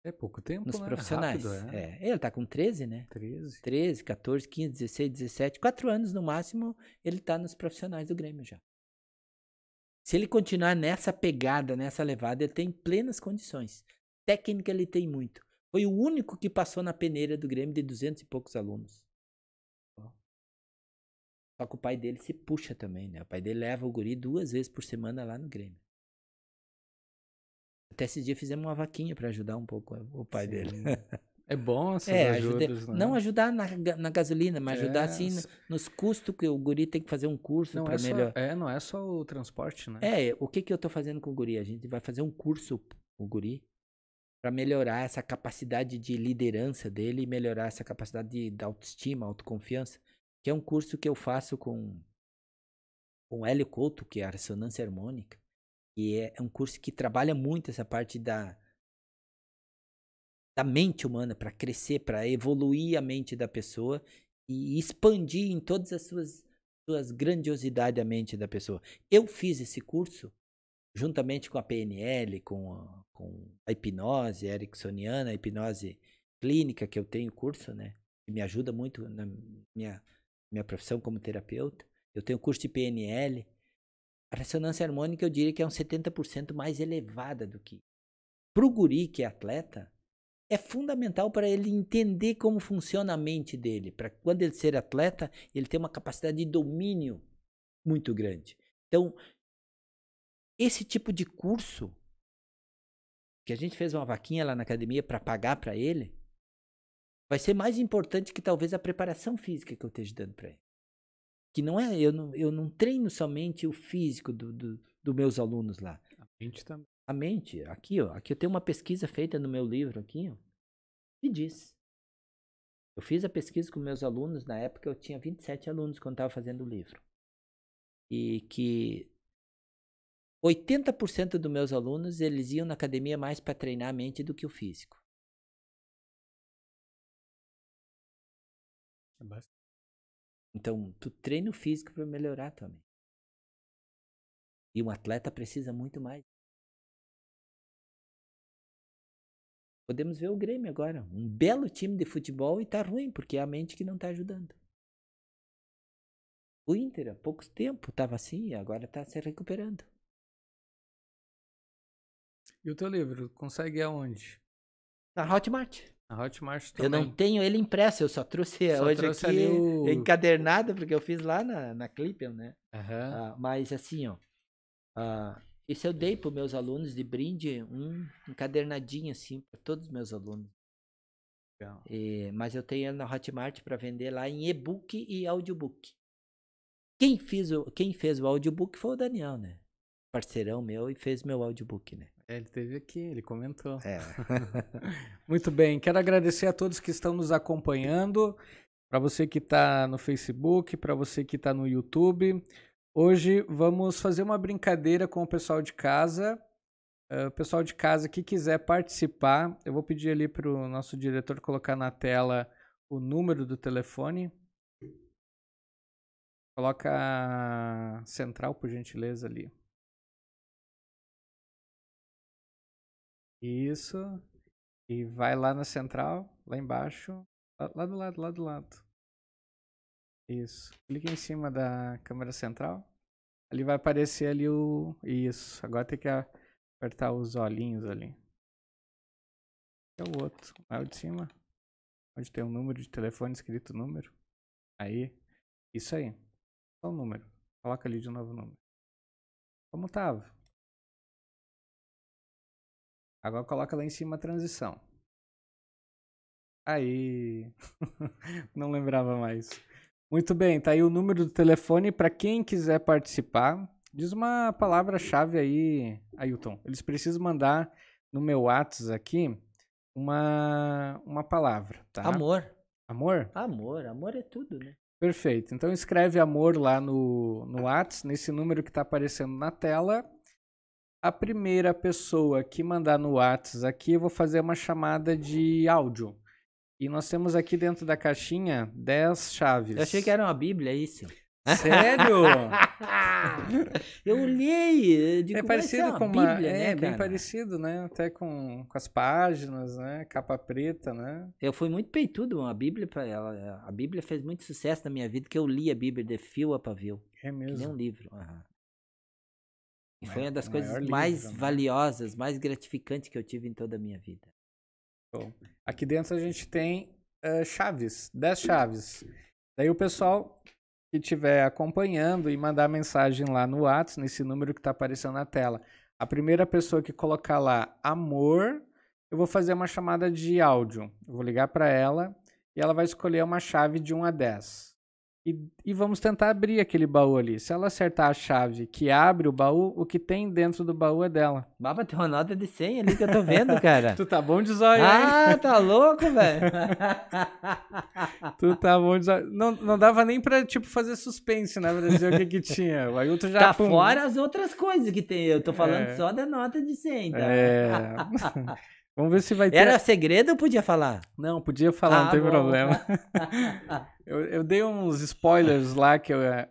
é pouco tempo, nos profissionais. Rápido, é. Ele está com 13, né? 13, 14, 15, 16, 17, 4 anos no máximo, ele está nos profissionais do Grêmio já. Se ele continuar nessa pegada, nessa levada, ele tem plenas condições. Técnica ele tem muito. Foi o único que passou na peneira do Grêmio de 200 e poucos alunos. Só que o pai dele se puxa também, né? O pai dele leva o guri 2 vezes por semana lá no Grêmio. Até esse dia fizemos uma vaquinha para ajudar um pouco o pai dele. É bom essas ajudas, né? Não ajudar na gasolina, mas ajudar assim nos custos que o guri tem que fazer um curso para melhorar. Não é só o transporte, né? O que eu tô fazendo com o guri? A gente vai fazer um curso com o guri para melhorar essa capacidade de liderança dele e melhorar essa capacidade de autoestima, autoconfiança, que é um curso que eu faço com o Hélio Couto, que é a Ressonância Harmônica, e é um curso que trabalha muito essa parte da mente humana, para crescer, para evoluir a mente da pessoa e expandir em todas as suas grandiosidades a mente da pessoa. Eu fiz esse curso juntamente com a PNL, com a hipnose ericksoniana, a hipnose clínica, que eu tenho curso, né? Que me ajuda muito na minha profissão como terapeuta. Eu tenho curso de PNL. A ressonância harmônica, eu diria que é 70% mais elevada do que. Para o guri, que é atleta, é fundamental para ele entender como funciona a mente dele. Para quando ele ser atleta, ele ter uma capacidade de domínio muito grande. Então, esse tipo de curso, que a gente fez uma vaquinha lá na academia para pagar para ele, vai ser mais importante que talvez a preparação física que eu esteja dando para ele. Que não é, eu não treino somente o físico dos meus alunos lá. A mente também. A mente, aqui, ó, aqui eu tenho uma pesquisa feita no meu livro aqui, ó, que diz. Eu fiz a pesquisa com meus alunos, na época eu tinha 27 alunos quando estava fazendo o livro. E que 80% dos meus alunos, eles iam na academia mais para treinar a mente do que o físico. Então, tu treina o físico para melhorar a tua mente. E um atleta precisa muito mais. Podemos ver o Grêmio agora. Um belo time de futebol e tá ruim, porque é a mente que não tá ajudando. O Inter, há pouco tempo, estava assim e agora tá se recuperando. E o teu livro, consegue aonde? Na Hotmart. A Hotmart também. Eu não tenho ele impresso, eu só trouxe só hoje trouxe aqui o... encadernado, porque eu fiz lá na Clipion, né? Uhum. Mas assim, ó. Isso eu dei para os meus alunos de brinde, um encadernadinho assim, para todos os meus alunos. Legal. Mas eu tenho ele na Hotmart para vender lá em e-book e audiobook. Quem fez o audiobook foi o Daniel, né? Parceirão meu, e fez meu audiobook, né? Ele esteve aqui, ele comentou. É. Muito bem, quero agradecer a todos que estão nos acompanhando, para você que está no Facebook, para você que está no YouTube. Hoje vamos fazer uma brincadeira com o pessoal de casa. O pessoal de casa que quiser participar, eu vou pedir ali para o nosso diretor colocar na tela o número do telefone. Coloca a central, por gentileza, ali. Isso, e vai lá na central, lá embaixo, lá do lado, lá do lado. Isso, clica em cima da câmera central, ali vai aparecer ali o... Isso, agora tem que apertar os olhinhos ali. É o outro, é o de cima, onde tem um número de telefone escrito número. Aí, isso aí, só o número, coloca ali de novo o número. Como tava? Agora coloca lá em cima a transição. Aí, não lembrava mais. Muito bem, tá aí o número do telefone para quem quiser participar. Diz uma palavra-chave aí, Ailton. Eles precisam mandar no meu WhatsApp aqui uma palavra, tá? Amor. Amor? Amor, amor é tudo, né? Perfeito, então escreve amor lá no WhatsApp, nesse número que tá aparecendo na tela. A primeira pessoa que mandar no WhatsApp aqui, eu vou fazer uma chamada de áudio. E nós temos aqui dentro da caixinha 10 chaves. Eu achei que era uma bíblia, isso. Sério? Eu olhei. É parecido com uma bíblia, né, bem parecido, né? Até com as páginas, né? Capa preta, né? Eu fui muito peitudo. A bíblia, a bíblia fez muito sucesso na minha vida, que eu li a bíblia de fio a pavio. É mesmo? Que nem um livro. Aham. E foi uma das coisas mais valiosas, mais gratificantes que eu tive em toda a minha vida. Bom, aqui dentro a gente tem chaves, 10 chaves. Daí o pessoal que estiver acompanhando e mandar mensagem lá no WhatsApp, nesse número que está aparecendo na tela. A primeira pessoa que colocar lá amor, eu vou fazer uma chamada de áudio. Eu vou ligar para ela e ela vai escolher uma chave de 1 a 10. E vamos tentar abrir aquele baú ali. Se ela acertar a chave que abre o baú, o que tem dentro do baú é dela. Baba, tem uma nota de 100 ali que eu tô vendo, cara. Tu tá bom de zóio, hein? Ah, tá louco, velho. Tu tá bom de zóio. Não, não dava nem pra, tipo, fazer suspense, né? Pra dizer o que tinha. O Ailton já... Tá, pum, fora as outras coisas que tem. Eu tô falando só da nota de 100, tá? É... Vamos ver se vai ter... Era segredo ou podia falar? Não, podia falar, não tem problema. Eu dei uns spoilers lá.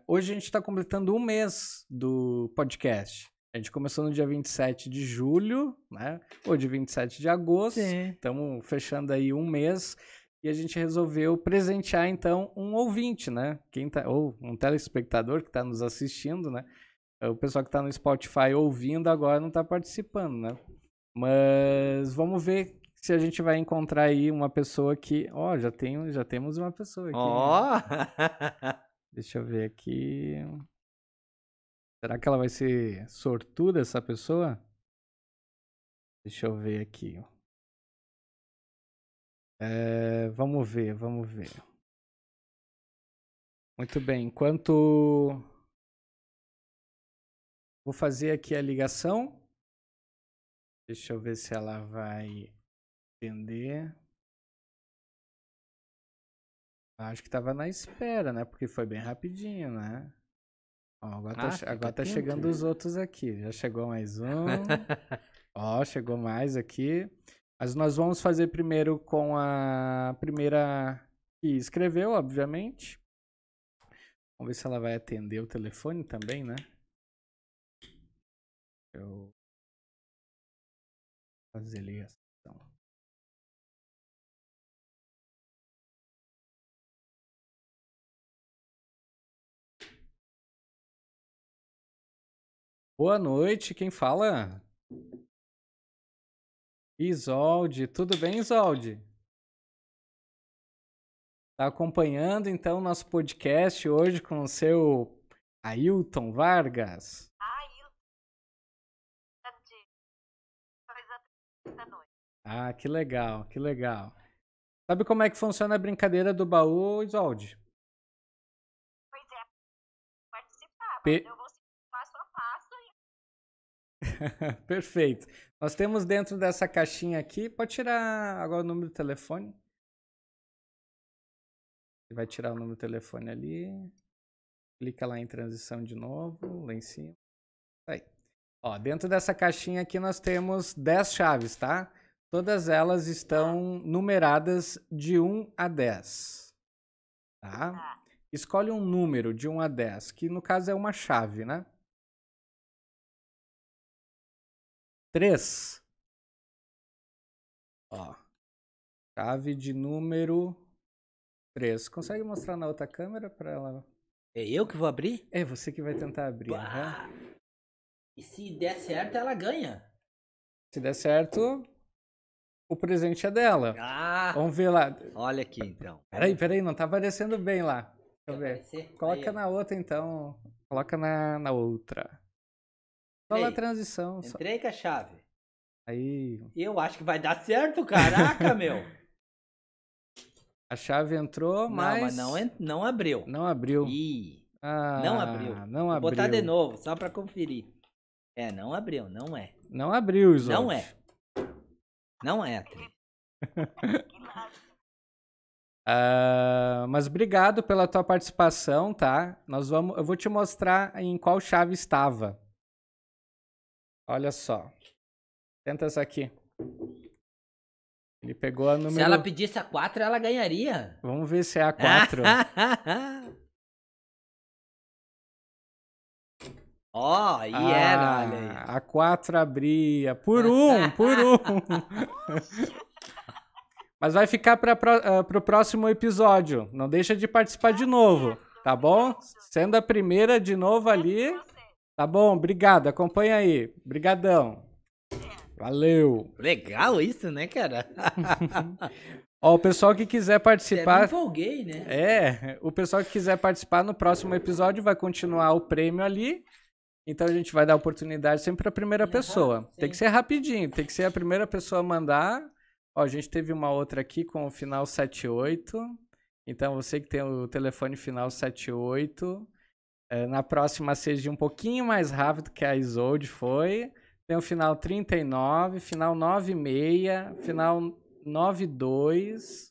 Hoje a gente está completando um mês do podcast. A gente começou no dia 27 de julho, né? Hoje, 27 de agosto. Estamos fechando aí um mês. E a gente resolveu presentear, então, um ouvinte, né? Ou um telespectador que está nos assistindo, né? O pessoal que está no Spotify ouvindo agora não está participando, né? Mas vamos ver se a gente vai encontrar aí uma pessoa que... Ó, já temos uma pessoa aqui. Ó! Deixa eu ver aqui. Será que ela vai ser sortuda, essa pessoa? Deixa eu ver aqui. Vamos ver, vamos ver. Muito bem, enquanto... Vou fazer aqui a ligação. Deixa eu ver se ela vai entender. Acho que estava na espera, né? Porque foi bem rapidinho, né? Ó, agora tá chegando os outros aqui. Já chegou mais um. Ó, chegou mais aqui. Mas nós vamos fazer primeiro com a primeira que escreveu, obviamente. Vamos ver se ela vai atender o telefone também, né? Eu... fazer ligação. Boa noite, quem fala? Isolde, tudo bem, Isolde? Está acompanhando, então, nosso podcast hoje com o seu Ailton Vargas. Ah, que legal, que legal. Sabe como é que funciona a brincadeira do baú, Isolde? Pois é, participar, mas eu vou passo a passo. E... Perfeito. Nós temos dentro dessa caixinha aqui, pode tirar agora o número do telefone. Vai tirar o número do telefone ali, clica lá em transição de novo, lá em cima. Aí. Ó, dentro dessa caixinha aqui nós temos 10 chaves, tá? Todas elas estão numeradas de 1 a 10, tá? Escolhe um número de 1 a 10, que no caso é uma chave, né? 3. Ó, chave de número 3. Consegue mostrar na outra câmera para ela? É eu que vou abrir? É você que vai tentar abrir. Né? E se der certo, ela ganha. Se der certo... O presente é dela. Ah, vamos ver lá. Olha aqui, então. Peraí, não tá aparecendo bem lá. Deixa eu ver. Aparecer? Coloca aí, na outra, então. Coloca na outra. Só na transição. Entrei com a chave. Aí. Eu acho que vai dar certo, caraca, meu. A chave entrou, mas... Não, mas não abriu. Não abriu. Ih, ah, não abriu. Vou botar de novo, só pra conferir. É, não abriu, não é. Não abriu, Isolde. Não é. Não é, mas obrigado pela tua participação, tá? Eu vou te mostrar em qual chave estava. Olha só. Tenta essa aqui. Ele pegou a número... Se ela pedisse a 4, ela ganharia. Vamos ver se é a 4. Ó, oh, era, olha aí. A 4 abria. Por um. Mas vai ficar para o próximo episódio. Não deixa de participar de novo, tá bom? Sendo a primeira de novo ali. Tá bom, obrigado. Acompanha aí. Obrigadão. Valeu. Legal isso, né, cara? Ó, o pessoal que quiser participar... Até me empolguei, né? É, o pessoal que quiser participar no próximo episódio vai continuar o prêmio ali. Então a gente vai dar oportunidade sempre para a primeira pessoa. Sim. Tem que ser rapidinho, tem que ser a primeira pessoa a mandar. Ó, a gente teve uma outra aqui com o final 78. Então você que tem o telefone final 78, na próxima seja um pouquinho mais rápido que a Isolde foi. Tem o final 39, final 96, final 92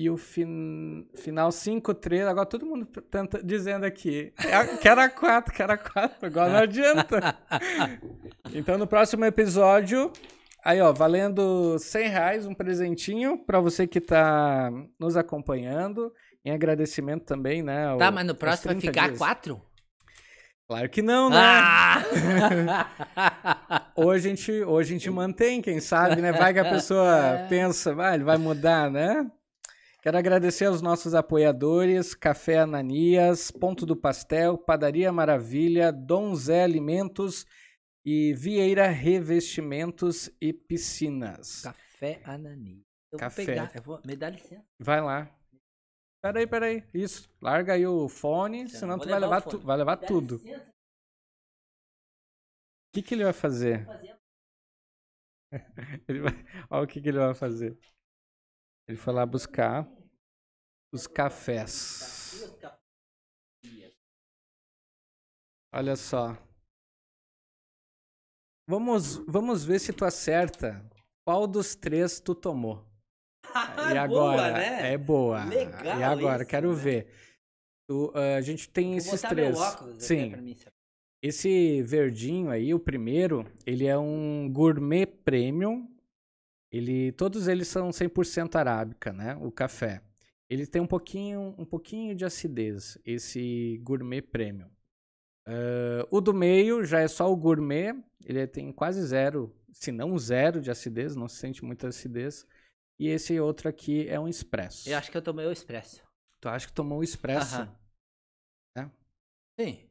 e o final 5-3, agora todo mundo tenta dizendo aqui, que era 4, agora não adianta. Então no próximo episódio, aí ó, valendo R$100, um presentinho para você que tá nos acompanhando, em agradecimento também, né? Tá, mas no próximo vai ficar 4? Claro que não, né? Ah! Hoje a gente mantém, quem sabe, né? Vai que a pessoa pensa, ele vai mudar, né? Quero agradecer aos nossos apoiadores, Café Ananias, Ponto do Pastel, Padaria Maravilha, Dom Zé Alimentos e Vieira Revestimentos e Piscinas. Café Ananias. Eu vou pegar, me dá licença. Vai lá. Peraí. Isso, larga aí o fone, senão tu vai levar tudo. O que ele vai fazer? Olha o que ele vai fazer. Ele foi lá buscar os cafés. Olha só. Vamos ver se tu acerta qual dos 3 tu tomou. E agora? Boa, né? É boa. Legal. E agora, isso, quero ver. A gente tem esses 3. Sim. Esse verdinho aí, o primeiro, ele é um gourmet premium. Todos eles são 100% arábica, né? O café. Ele tem um pouquinho de acidez, esse gourmet premium. O do meio já é só o gourmet. Ele tem quase 0, se não 0 de acidez, não se sente muita acidez. E esse outro aqui é um expresso. Eu acho que eu tomei o expresso. Tu acha que tomou o expresso? Né? Sim.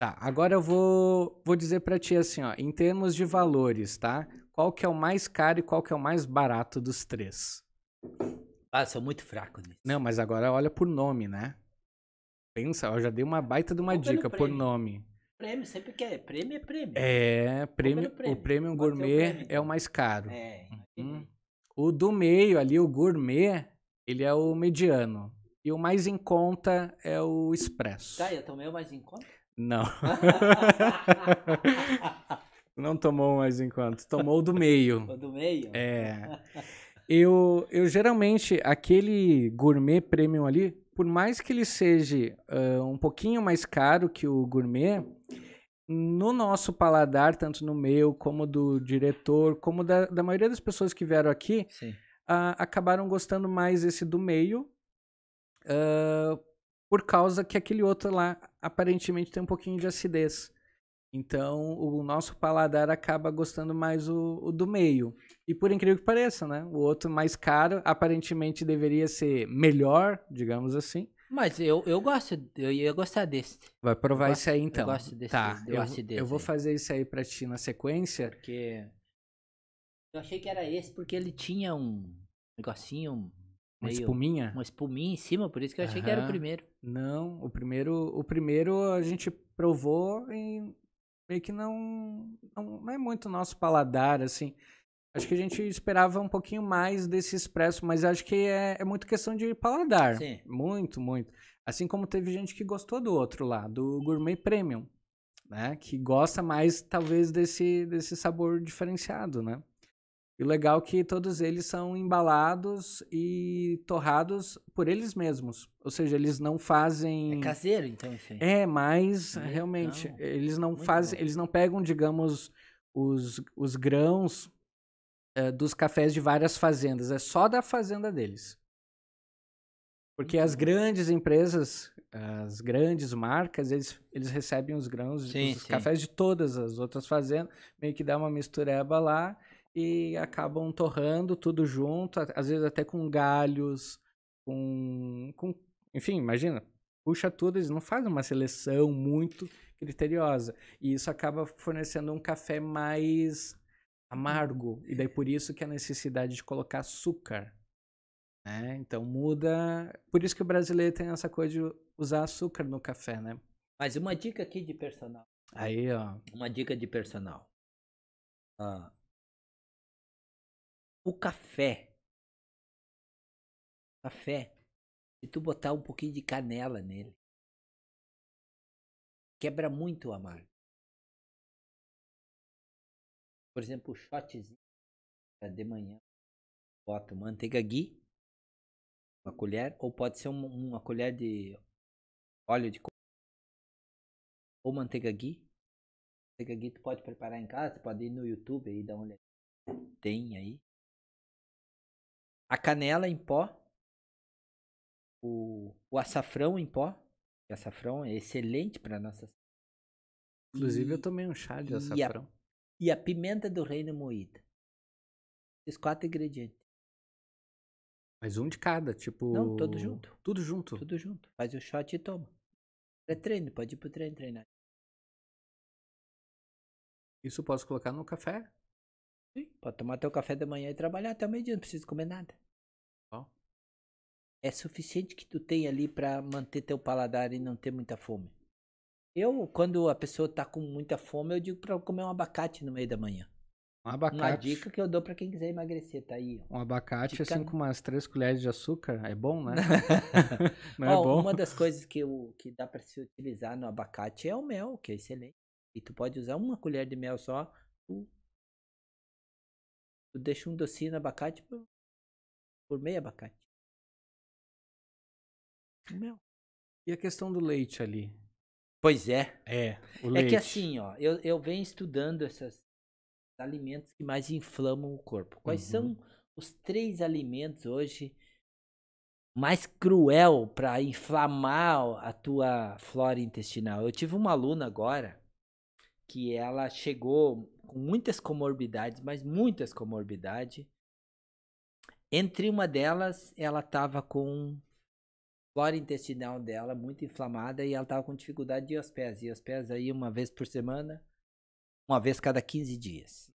Tá, agora eu vou dizer pra ti assim, ó, em termos de valores, tá? Qual que é o mais caro e qual que é o mais barato dos 3? Ah, sou muito fraco nisso. Não, mas agora olha por nome, né? Pensa, eu já dei uma baita de uma dica por nome. Prêmio, sempre que é prêmio, é prêmio. É, prêmio, prêmio. O prêmio gourmet prêmio, então. É o mais caro. É. O do meio ali, o gourmet, ele é o mediano. E o mais em conta é o expresso. Tá, eu tomei o mais em conta? Não. Não tomou o mais em conta, tomou o do meio. O do meio? É. Eu geralmente, aquele gourmet premium ali, por mais que ele seja um pouquinho mais caro que o gourmet, no nosso paladar, tanto no meu, como do diretor, como da maioria das pessoas que vieram aqui, acabaram gostando mais esse do meio, por causa que aquele outro lá, aparentemente, tem um pouquinho de acidez. Então, o nosso paladar acaba gostando mais o do meio. E por incrível que pareça, né? O outro mais caro, aparentemente, deveria ser melhor, digamos assim. Mas eu gosto, eu ia gostar desse. Vai provar eu esse gosto, aí, então. Eu gosto desse. Tá, eu vou fazer isso aí pra ti na sequência. Porque eu achei que era esse, porque ele tinha um negocinho... Uma espuminha? Uma espuminha em cima, por isso que eu achei que era o primeiro. Não, o primeiro a gente provou e... meio que não é muito nosso paladar, assim. Acho que a gente esperava um pouquinho mais desse expresso, mas acho que é muito questão de paladar. Sim. Muito, muito. Assim como teve gente que gostou do outro lá, do gourmet premium, né? Que gosta mais, talvez, desse sabor diferenciado, né? E o legal é que todos eles são embalados e torrados por eles mesmos. Ou seja, eles não fazem... É caseiro, então, enfim. É, mas realmente, não. Eles não fazem, eles não pegam, digamos, os grãos dos cafés de várias fazendas. É só da fazenda deles. Porque as grandes empresas, as grandes marcas, eles recebem os grãos, os cafés de todas as outras fazendas. Meio que dá uma mistureba lá. E acabam torrando tudo junto, às vezes até com galhos, com enfim, imagina, puxa tudo, eles não fazem uma seleção muito criteriosa. E isso acaba fornecendo um café mais amargo, e daí por isso que a necessidade de colocar açúcar. Né? Então muda, por isso que o brasileiro tem essa coisa de usar açúcar no café, né? Mas uma dica aqui de personal. Aí, ó. Uma dica de personal. O café, se tu botar um pouquinho de canela nele, quebra muito o amargo. Por exemplo, o shotzinho de manhã, bota manteiga ghee, uma colher, ou pode ser uma colher de óleo de coco, ou manteiga ghee. Manteiga ghee tu pode preparar em casa, pode ir no YouTube aí, dar uma olhada. Tem aí. A canela em pó, o açafrão em pó. O açafrão é excelente para nossa. Inclusive, eu tomei um chá de açafrão. E a pimenta do reino moída. Esses 4 ingredientes. Mas um de cada, tipo. Não, todo junto. Tudo junto. Tudo junto. Faz o shot e toma. É treino, pode ir pro treino treinar. Isso posso colocar no café? Sim, pode tomar teu café da manhã e trabalhar até o meio-dia, não precisa comer nada. Oh. É suficiente que tu tenha ali pra manter teu paladar e não ter muita fome. Eu, quando a pessoa tá com muita fome, eu digo pra comer um abacate no meio da manhã. Um abacate? Uma dica que eu dou pra quem quiser emagrecer, tá aí. Ó. Um abacate dica... assim com umas 3 colheres de açúcar, é bom, né? Não é bom? Uma das coisas que dá pra se utilizar no abacate é o mel, que é excelente. E tu pode usar uma colher de mel só, tu deixa um docinho no abacate por meio abacate. Meu. E a questão do leite ali? Pois é. O leite. É que assim, ó, eu venho estudando esses alimentos que mais inflamam o corpo. Quais são os 3 alimentos hoje mais cruel para inflamar a tua flora intestinal? Eu tive uma aluna agora que ela chegou... com muitas comorbidades, mas muitas comorbidades. Entre uma delas, ela estava com a flora intestinal dela muito inflamada e ela estava com dificuldade de eospéase. Eospéase aí uma vez por semana, uma vez cada 15 dias.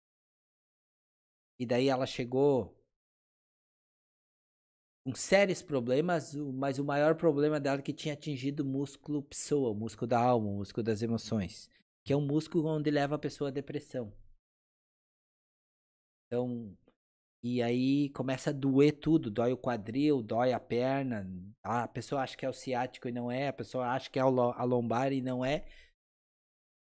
E daí ela chegou com sérios problemas, mas o maior problema dela é que tinha atingido o músculo psoa, o músculo da alma, o músculo das emoções, que é um músculo onde leva a pessoa à depressão. Então, e aí começa a doer tudo, dói o quadril, dói a perna, a pessoa acha que é o ciático e não é, a pessoa acha que é a lombar e não é.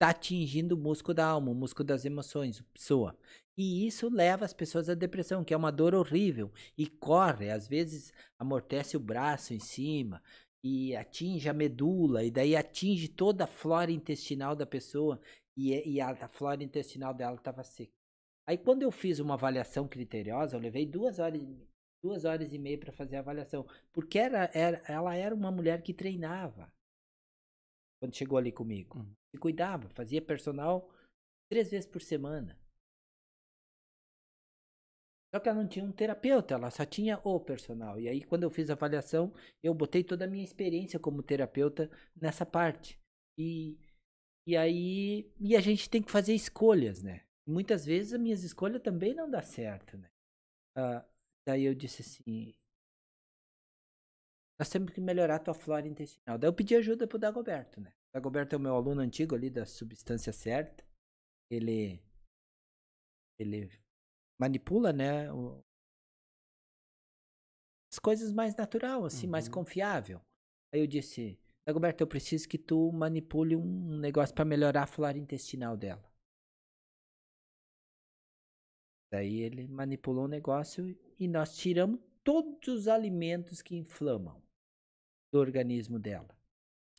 Tá atingindo o músculo da alma, o músculo das emoções, pessoa. E isso leva as pessoas à depressão, que é uma dor horrível. E corre, às vezes amortece o braço em cima e atinge a medula, e daí atinge toda a flora intestinal da pessoa, e a flora intestinal dela estava seca. Aí quando eu fiz uma avaliação criteriosa, eu levei 2 horas e meia para fazer a avaliação, porque ela era uma mulher que treinava. Quando chegou ali comigo, se cuidava, fazia personal 3 vezes por semana. Só que ela não tinha um terapeuta, ela só tinha o personal. E aí, quando eu fiz a avaliação, eu botei toda a minha experiência como terapeuta nessa parte. E a gente tem que fazer escolhas, né? Muitas vezes as minhas escolhas também não dão certo, né? Daí eu disse assim, nós temos que melhorar a tua flora intestinal. Daí eu pedi ajuda pro Dagoberto, né? O Dagoberto é o meu aluno antigo ali da Substância Certa. Ele manipula, né, as coisas mais natural, assim, mais confiável. Aí eu disse, Dagoberto, eu preciso que tu manipule um negócio para melhorar a flora intestinal dela. Daí ele manipulou um negócio e nós tiramos todos os alimentos que inflamam do organismo dela.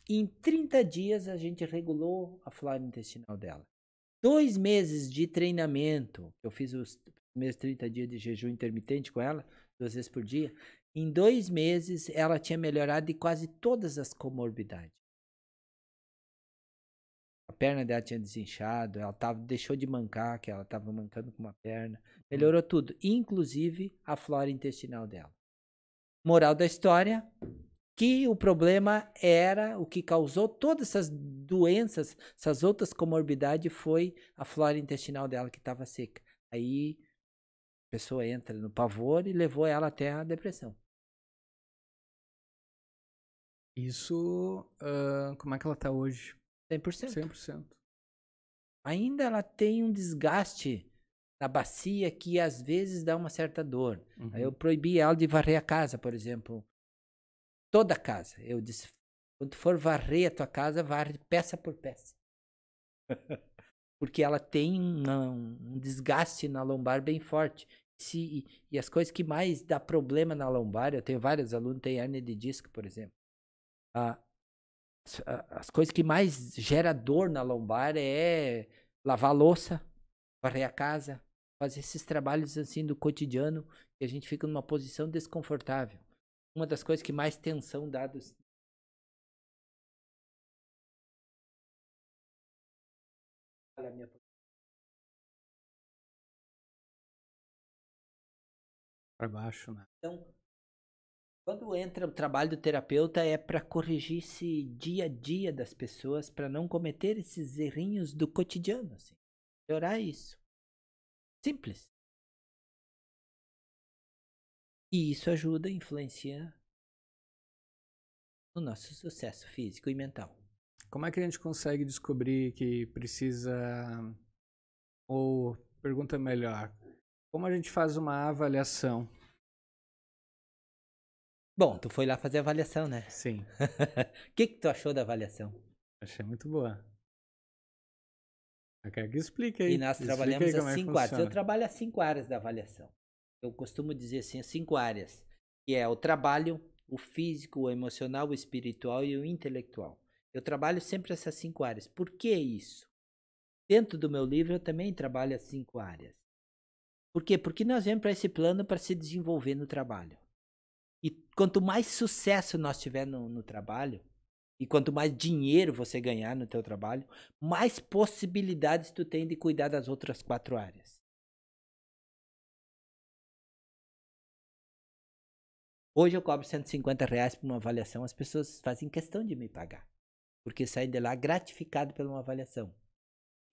E em 30 dias a gente regulou a flora intestinal dela. 2 meses de treinamento, eu fiz os primeiros 30 dias de jejum intermitente com ela, 2 vezes por dia. Em 2 meses ela tinha melhorado de quase todas as comorbidades. A perna dela tinha desinchado, ela deixou de mancar, que ela estava mancando com uma perna. Melhorou tudo, inclusive a flora intestinal dela. Moral da história, que o problema era, o que causou todas essas doenças, essas outras comorbidades, foi a flora intestinal dela que estava seca. Aí a pessoa entra no pavor e levou ela até a depressão. Isso, como é que ela está hoje? 100%. 100%. Ainda ela tem um desgaste na bacia que às vezes dá uma certa dor. Aí eu proibi ela de varrer a casa, por exemplo. Toda a casa. Eu disse, quando tu for varrer a tua casa, varre peça por peça. Porque ela tem um desgaste na lombar bem forte. E as coisas que mais dá problema na lombar, eu tenho vários alunos, tem hérnia de disco, por exemplo. As coisas que mais gera dor na lombar é lavar a louça, varrer a casa, fazer esses trabalhos assim do cotidiano, que a gente fica numa posição desconfortável. Uma das coisas que mais tensão dá. Olha a minha posição. Para baixo, né? Então, quando entra o trabalho do terapeuta é para corrigir esse dia a dia das pessoas, para não cometer esses errinhos do cotidiano, assim. Melhorar isso. Simples. E isso ajuda, influencia no nosso sucesso físico e mental. Como é que a gente consegue descobrir que precisa, ou pergunta melhor, como a gente faz uma avaliação? Bom, tu foi lá fazer a avaliação, né? Sim. O que tu achou da avaliação? Achei muito boa. Eu quero que explique aí. E nós trabalhamos as 5 áreas. Eu trabalho as 5 áreas da avaliação. Eu costumo dizer assim, as 5 áreas. Que é o trabalho, o físico, o emocional, o espiritual e o intelectual. Eu trabalho sempre essas 5 áreas. Por que isso? Dentro do meu livro eu também trabalho as 5 áreas. Por quê? Porque nós viemos para esse plano para se desenvolver no trabalho. E quanto mais sucesso nós tivermos no trabalho, e quanto mais dinheiro você ganhar no teu trabalho, mais possibilidades tu tem de cuidar das outras 4 áreas. Hoje eu cobro R$150 por uma avaliação, as pessoas fazem questão de me pagar, porque saem de lá gratificado por uma avaliação.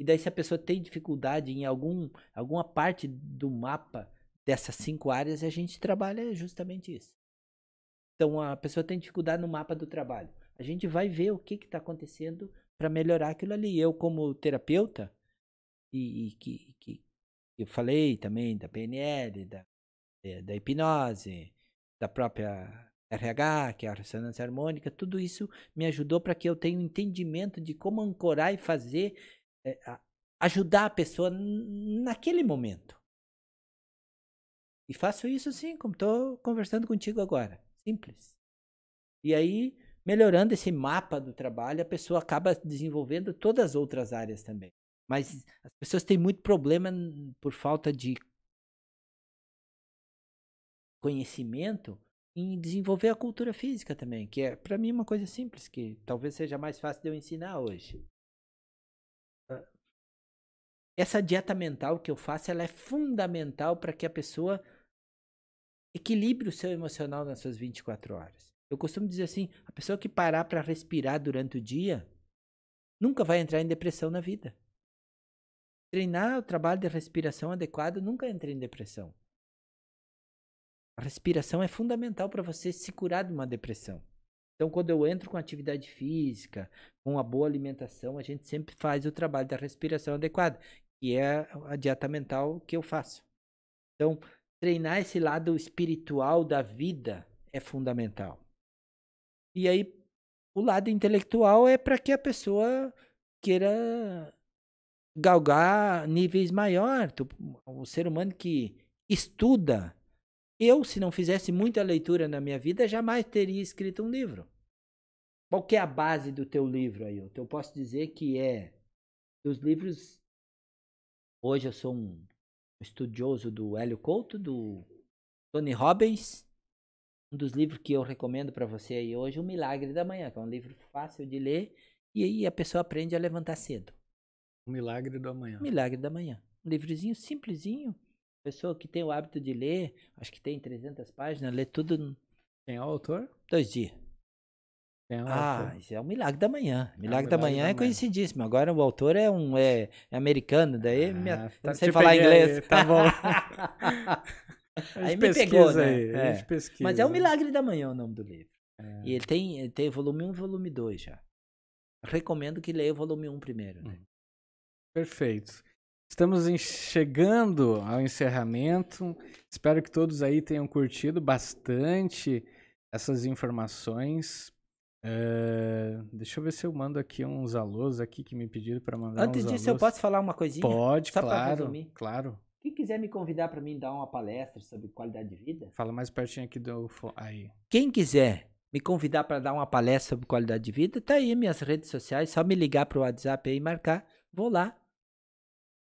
E daí se a pessoa tem dificuldade em alguma parte do mapa dessas 5 áreas, a gente trabalha justamente isso. Então, a pessoa tem dificuldade no mapa do trabalho. A gente vai ver o que está acontecendo para melhorar aquilo ali. Eu, como terapeuta, e que eu falei também da PNL, da hipnose, da própria RH, que é a ressonância harmônica, tudo isso me ajudou para que eu tenha um entendimento de como ancorar e fazer, ajudar a pessoa naquele momento. E faço isso assim, como estou conversando contigo agora. Simples. E aí, melhorando esse mapa do trabalho, a pessoa acaba desenvolvendo todas as outras áreas também. Mas as pessoas têm muito problema por falta de conhecimento em desenvolver a cultura física também, que é, para mim, uma coisa simples, que talvez seja mais fácil de eu ensinar hoje. Essa dieta mental que eu faço, ela é fundamental para que a pessoa equilibre o seu emocional nas suas 24 horas. Eu costumo dizer assim, a pessoa que parar para respirar durante o dia, nunca vai entrar em depressão na vida. Treinar o trabalho de respiração adequado, nunca entra em depressão. A respiração é fundamental para você se curar de uma depressão. Então, quando eu entro com atividade física, com uma boa alimentação, a gente sempre faz o trabalho da respiração adequada, que é a dieta mental que eu faço. Então, treinar esse lado espiritual da vida é fundamental. E aí, o lado intelectual é para que a pessoa queira galgar níveis maiores. O ser humano que estuda, eu, se não fizesse muita leitura na minha vida, jamais teria escrito um livro. Qual que é a base do teu livro, Ailton? Eu posso dizer que é... Os livros... Hoje eu sou um estudioso do Hélio Couto, do Tony Robbins. Um dos livros que eu recomendo para você aí hoje, O Milagre da Manhã, que é um livro fácil de ler. E aí a pessoa aprende a levantar cedo. O Milagre da Manhã. Milagre da Manhã. Um livrozinho simplesinho. Pessoa que tem o hábito de ler, acho que tem 300 páginas, lê tudo... Quem é o autor? 2 dias. Quem é o autor? Isso é o Milagre da Manhã. Milagre da Manhã é conhecidíssimo. Agora o autor é americano, daí eu não sei falar inglês. Aí, tá bom. Aí me pegou, né? Mas é o Milagre da Manhã o nome do livro. É. E ele tem volume 1 e volume 2 já. Eu recomendo que leia o volume 1 primeiro. Né? Perfeito. Estamos chegando ao encerramento. Espero que todos aí tenham curtido bastante essas informações. Deixa eu ver se eu mando aqui uns alôs aqui que me pediram para mandar. Antes disso, eu posso falar uma coisinha? Pode, só claro. Claro. Quem quiser me convidar para mim dar uma palestra sobre qualidade de vida... Fala mais pertinho aqui do... Aí. Quem quiser me convidar para dar uma palestra sobre qualidade de vida, tá aí minhas redes sociais. Só me ligar para o WhatsApp aí e marcar. Vou lá.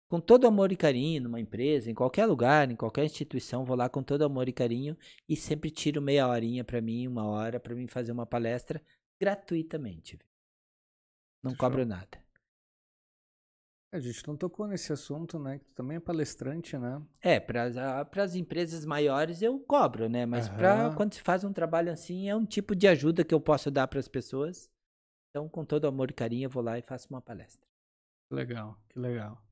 Com todo amor e carinho, numa empresa, em qualquer lugar, em qualquer instituição, vou lá com todo amor e carinho e sempre tiro meia horinha para mim, 1 hora, para mim fazer uma palestra gratuitamente. Não cobro nada. A gente não tocou nesse assunto, né? Tu também é palestrante, né? Para as empresas maiores eu cobro, né? Mas para quando se faz um trabalho assim, é um tipo de ajuda que eu posso dar para as pessoas. Então, com todo amor e carinho, eu vou lá e faço uma palestra. Legal, que legal.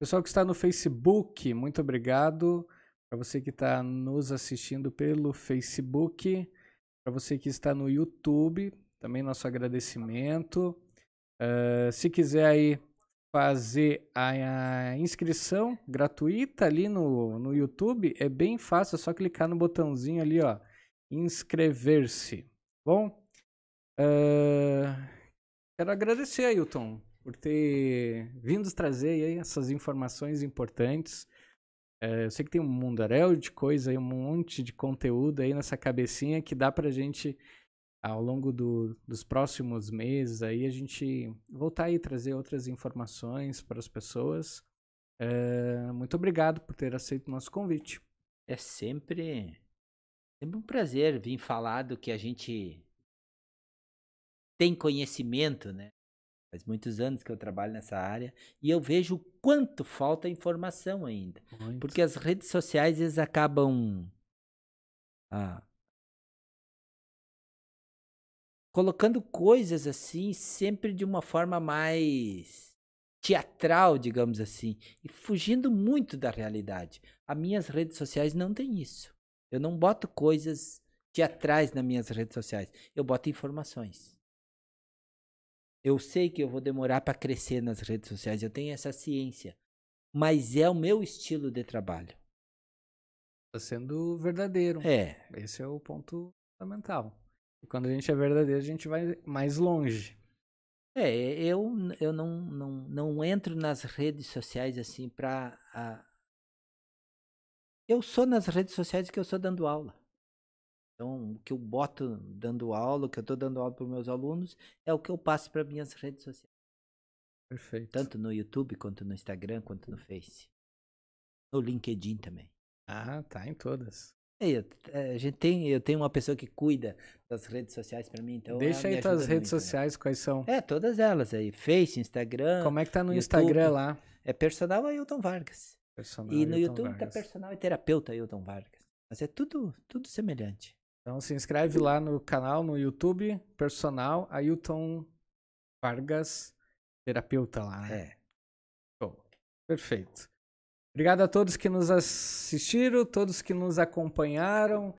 Pessoal que está no Facebook, muito obrigado. Para você que está nos assistindo pelo Facebook, para você que está no YouTube, também nosso agradecimento. Se quiser aí fazer a inscrição gratuita ali no YouTube, é bem fácil, é só clicar no botãozinho ali, ó, inscrever-se. Bom, quero agradecer, Ailton, por ter vindo trazer aí essas informações importantes. Eu sei que tem um mundaréu de coisa, um monte de conteúdo aí nessa cabecinha que dá pra gente, ao longo dos próximos meses, aí a gente voltar aí e trazer outras informações para as pessoas. Muito obrigado por ter aceito o nosso convite. É sempre um prazer vir falar do que a gente tem conhecimento, né? Faz muitos anos que eu trabalho nessa área e eu vejo o quanto falta informação ainda. Muito. Porque as redes sociais, eles acabam colocando coisas assim, sempre de uma forma mais teatral, digamos assim, e fugindo muito da realidade. As minhas redes sociais não têm isso. Eu não boto coisas te atrás nas minhas redes sociais. Eu boto informações. Eu sei que eu vou demorar para crescer nas redes sociais. Eu tenho essa ciência. Mas é o meu estilo de trabalho. Está sendo verdadeiro. É. Esse é o ponto fundamental. E quando a gente é verdadeiro, a gente vai mais longe. É, eu não entro nas redes sociais assim para... Eu sou nas redes sociais que eu sou dando aula. Então, o que eu boto dando aula, o que eu estou dando aula para os meus alunos, é o que eu passo para minhas redes sociais. Perfeito. Tanto no YouTube, quanto no Instagram, quanto no Face. No LinkedIn também. Ah, tá em todas. Eu tenho uma pessoa que cuida das redes sociais para mim, então... Deixa aí tuas redes sociais, quais são? É, todas elas aí, Face, Instagram... Como é que tá no Instagram lá? É personal Ailton Vargas. Personal e no YouTube tá personal e terapeuta Ailton Vargas. Mas é tudo semelhante. Então se inscreve lá no canal, no YouTube, personal Ailton Vargas, terapeuta lá. Né? É. Show. Perfeito. Obrigado a todos que nos assistiram, todos que nos acompanharam.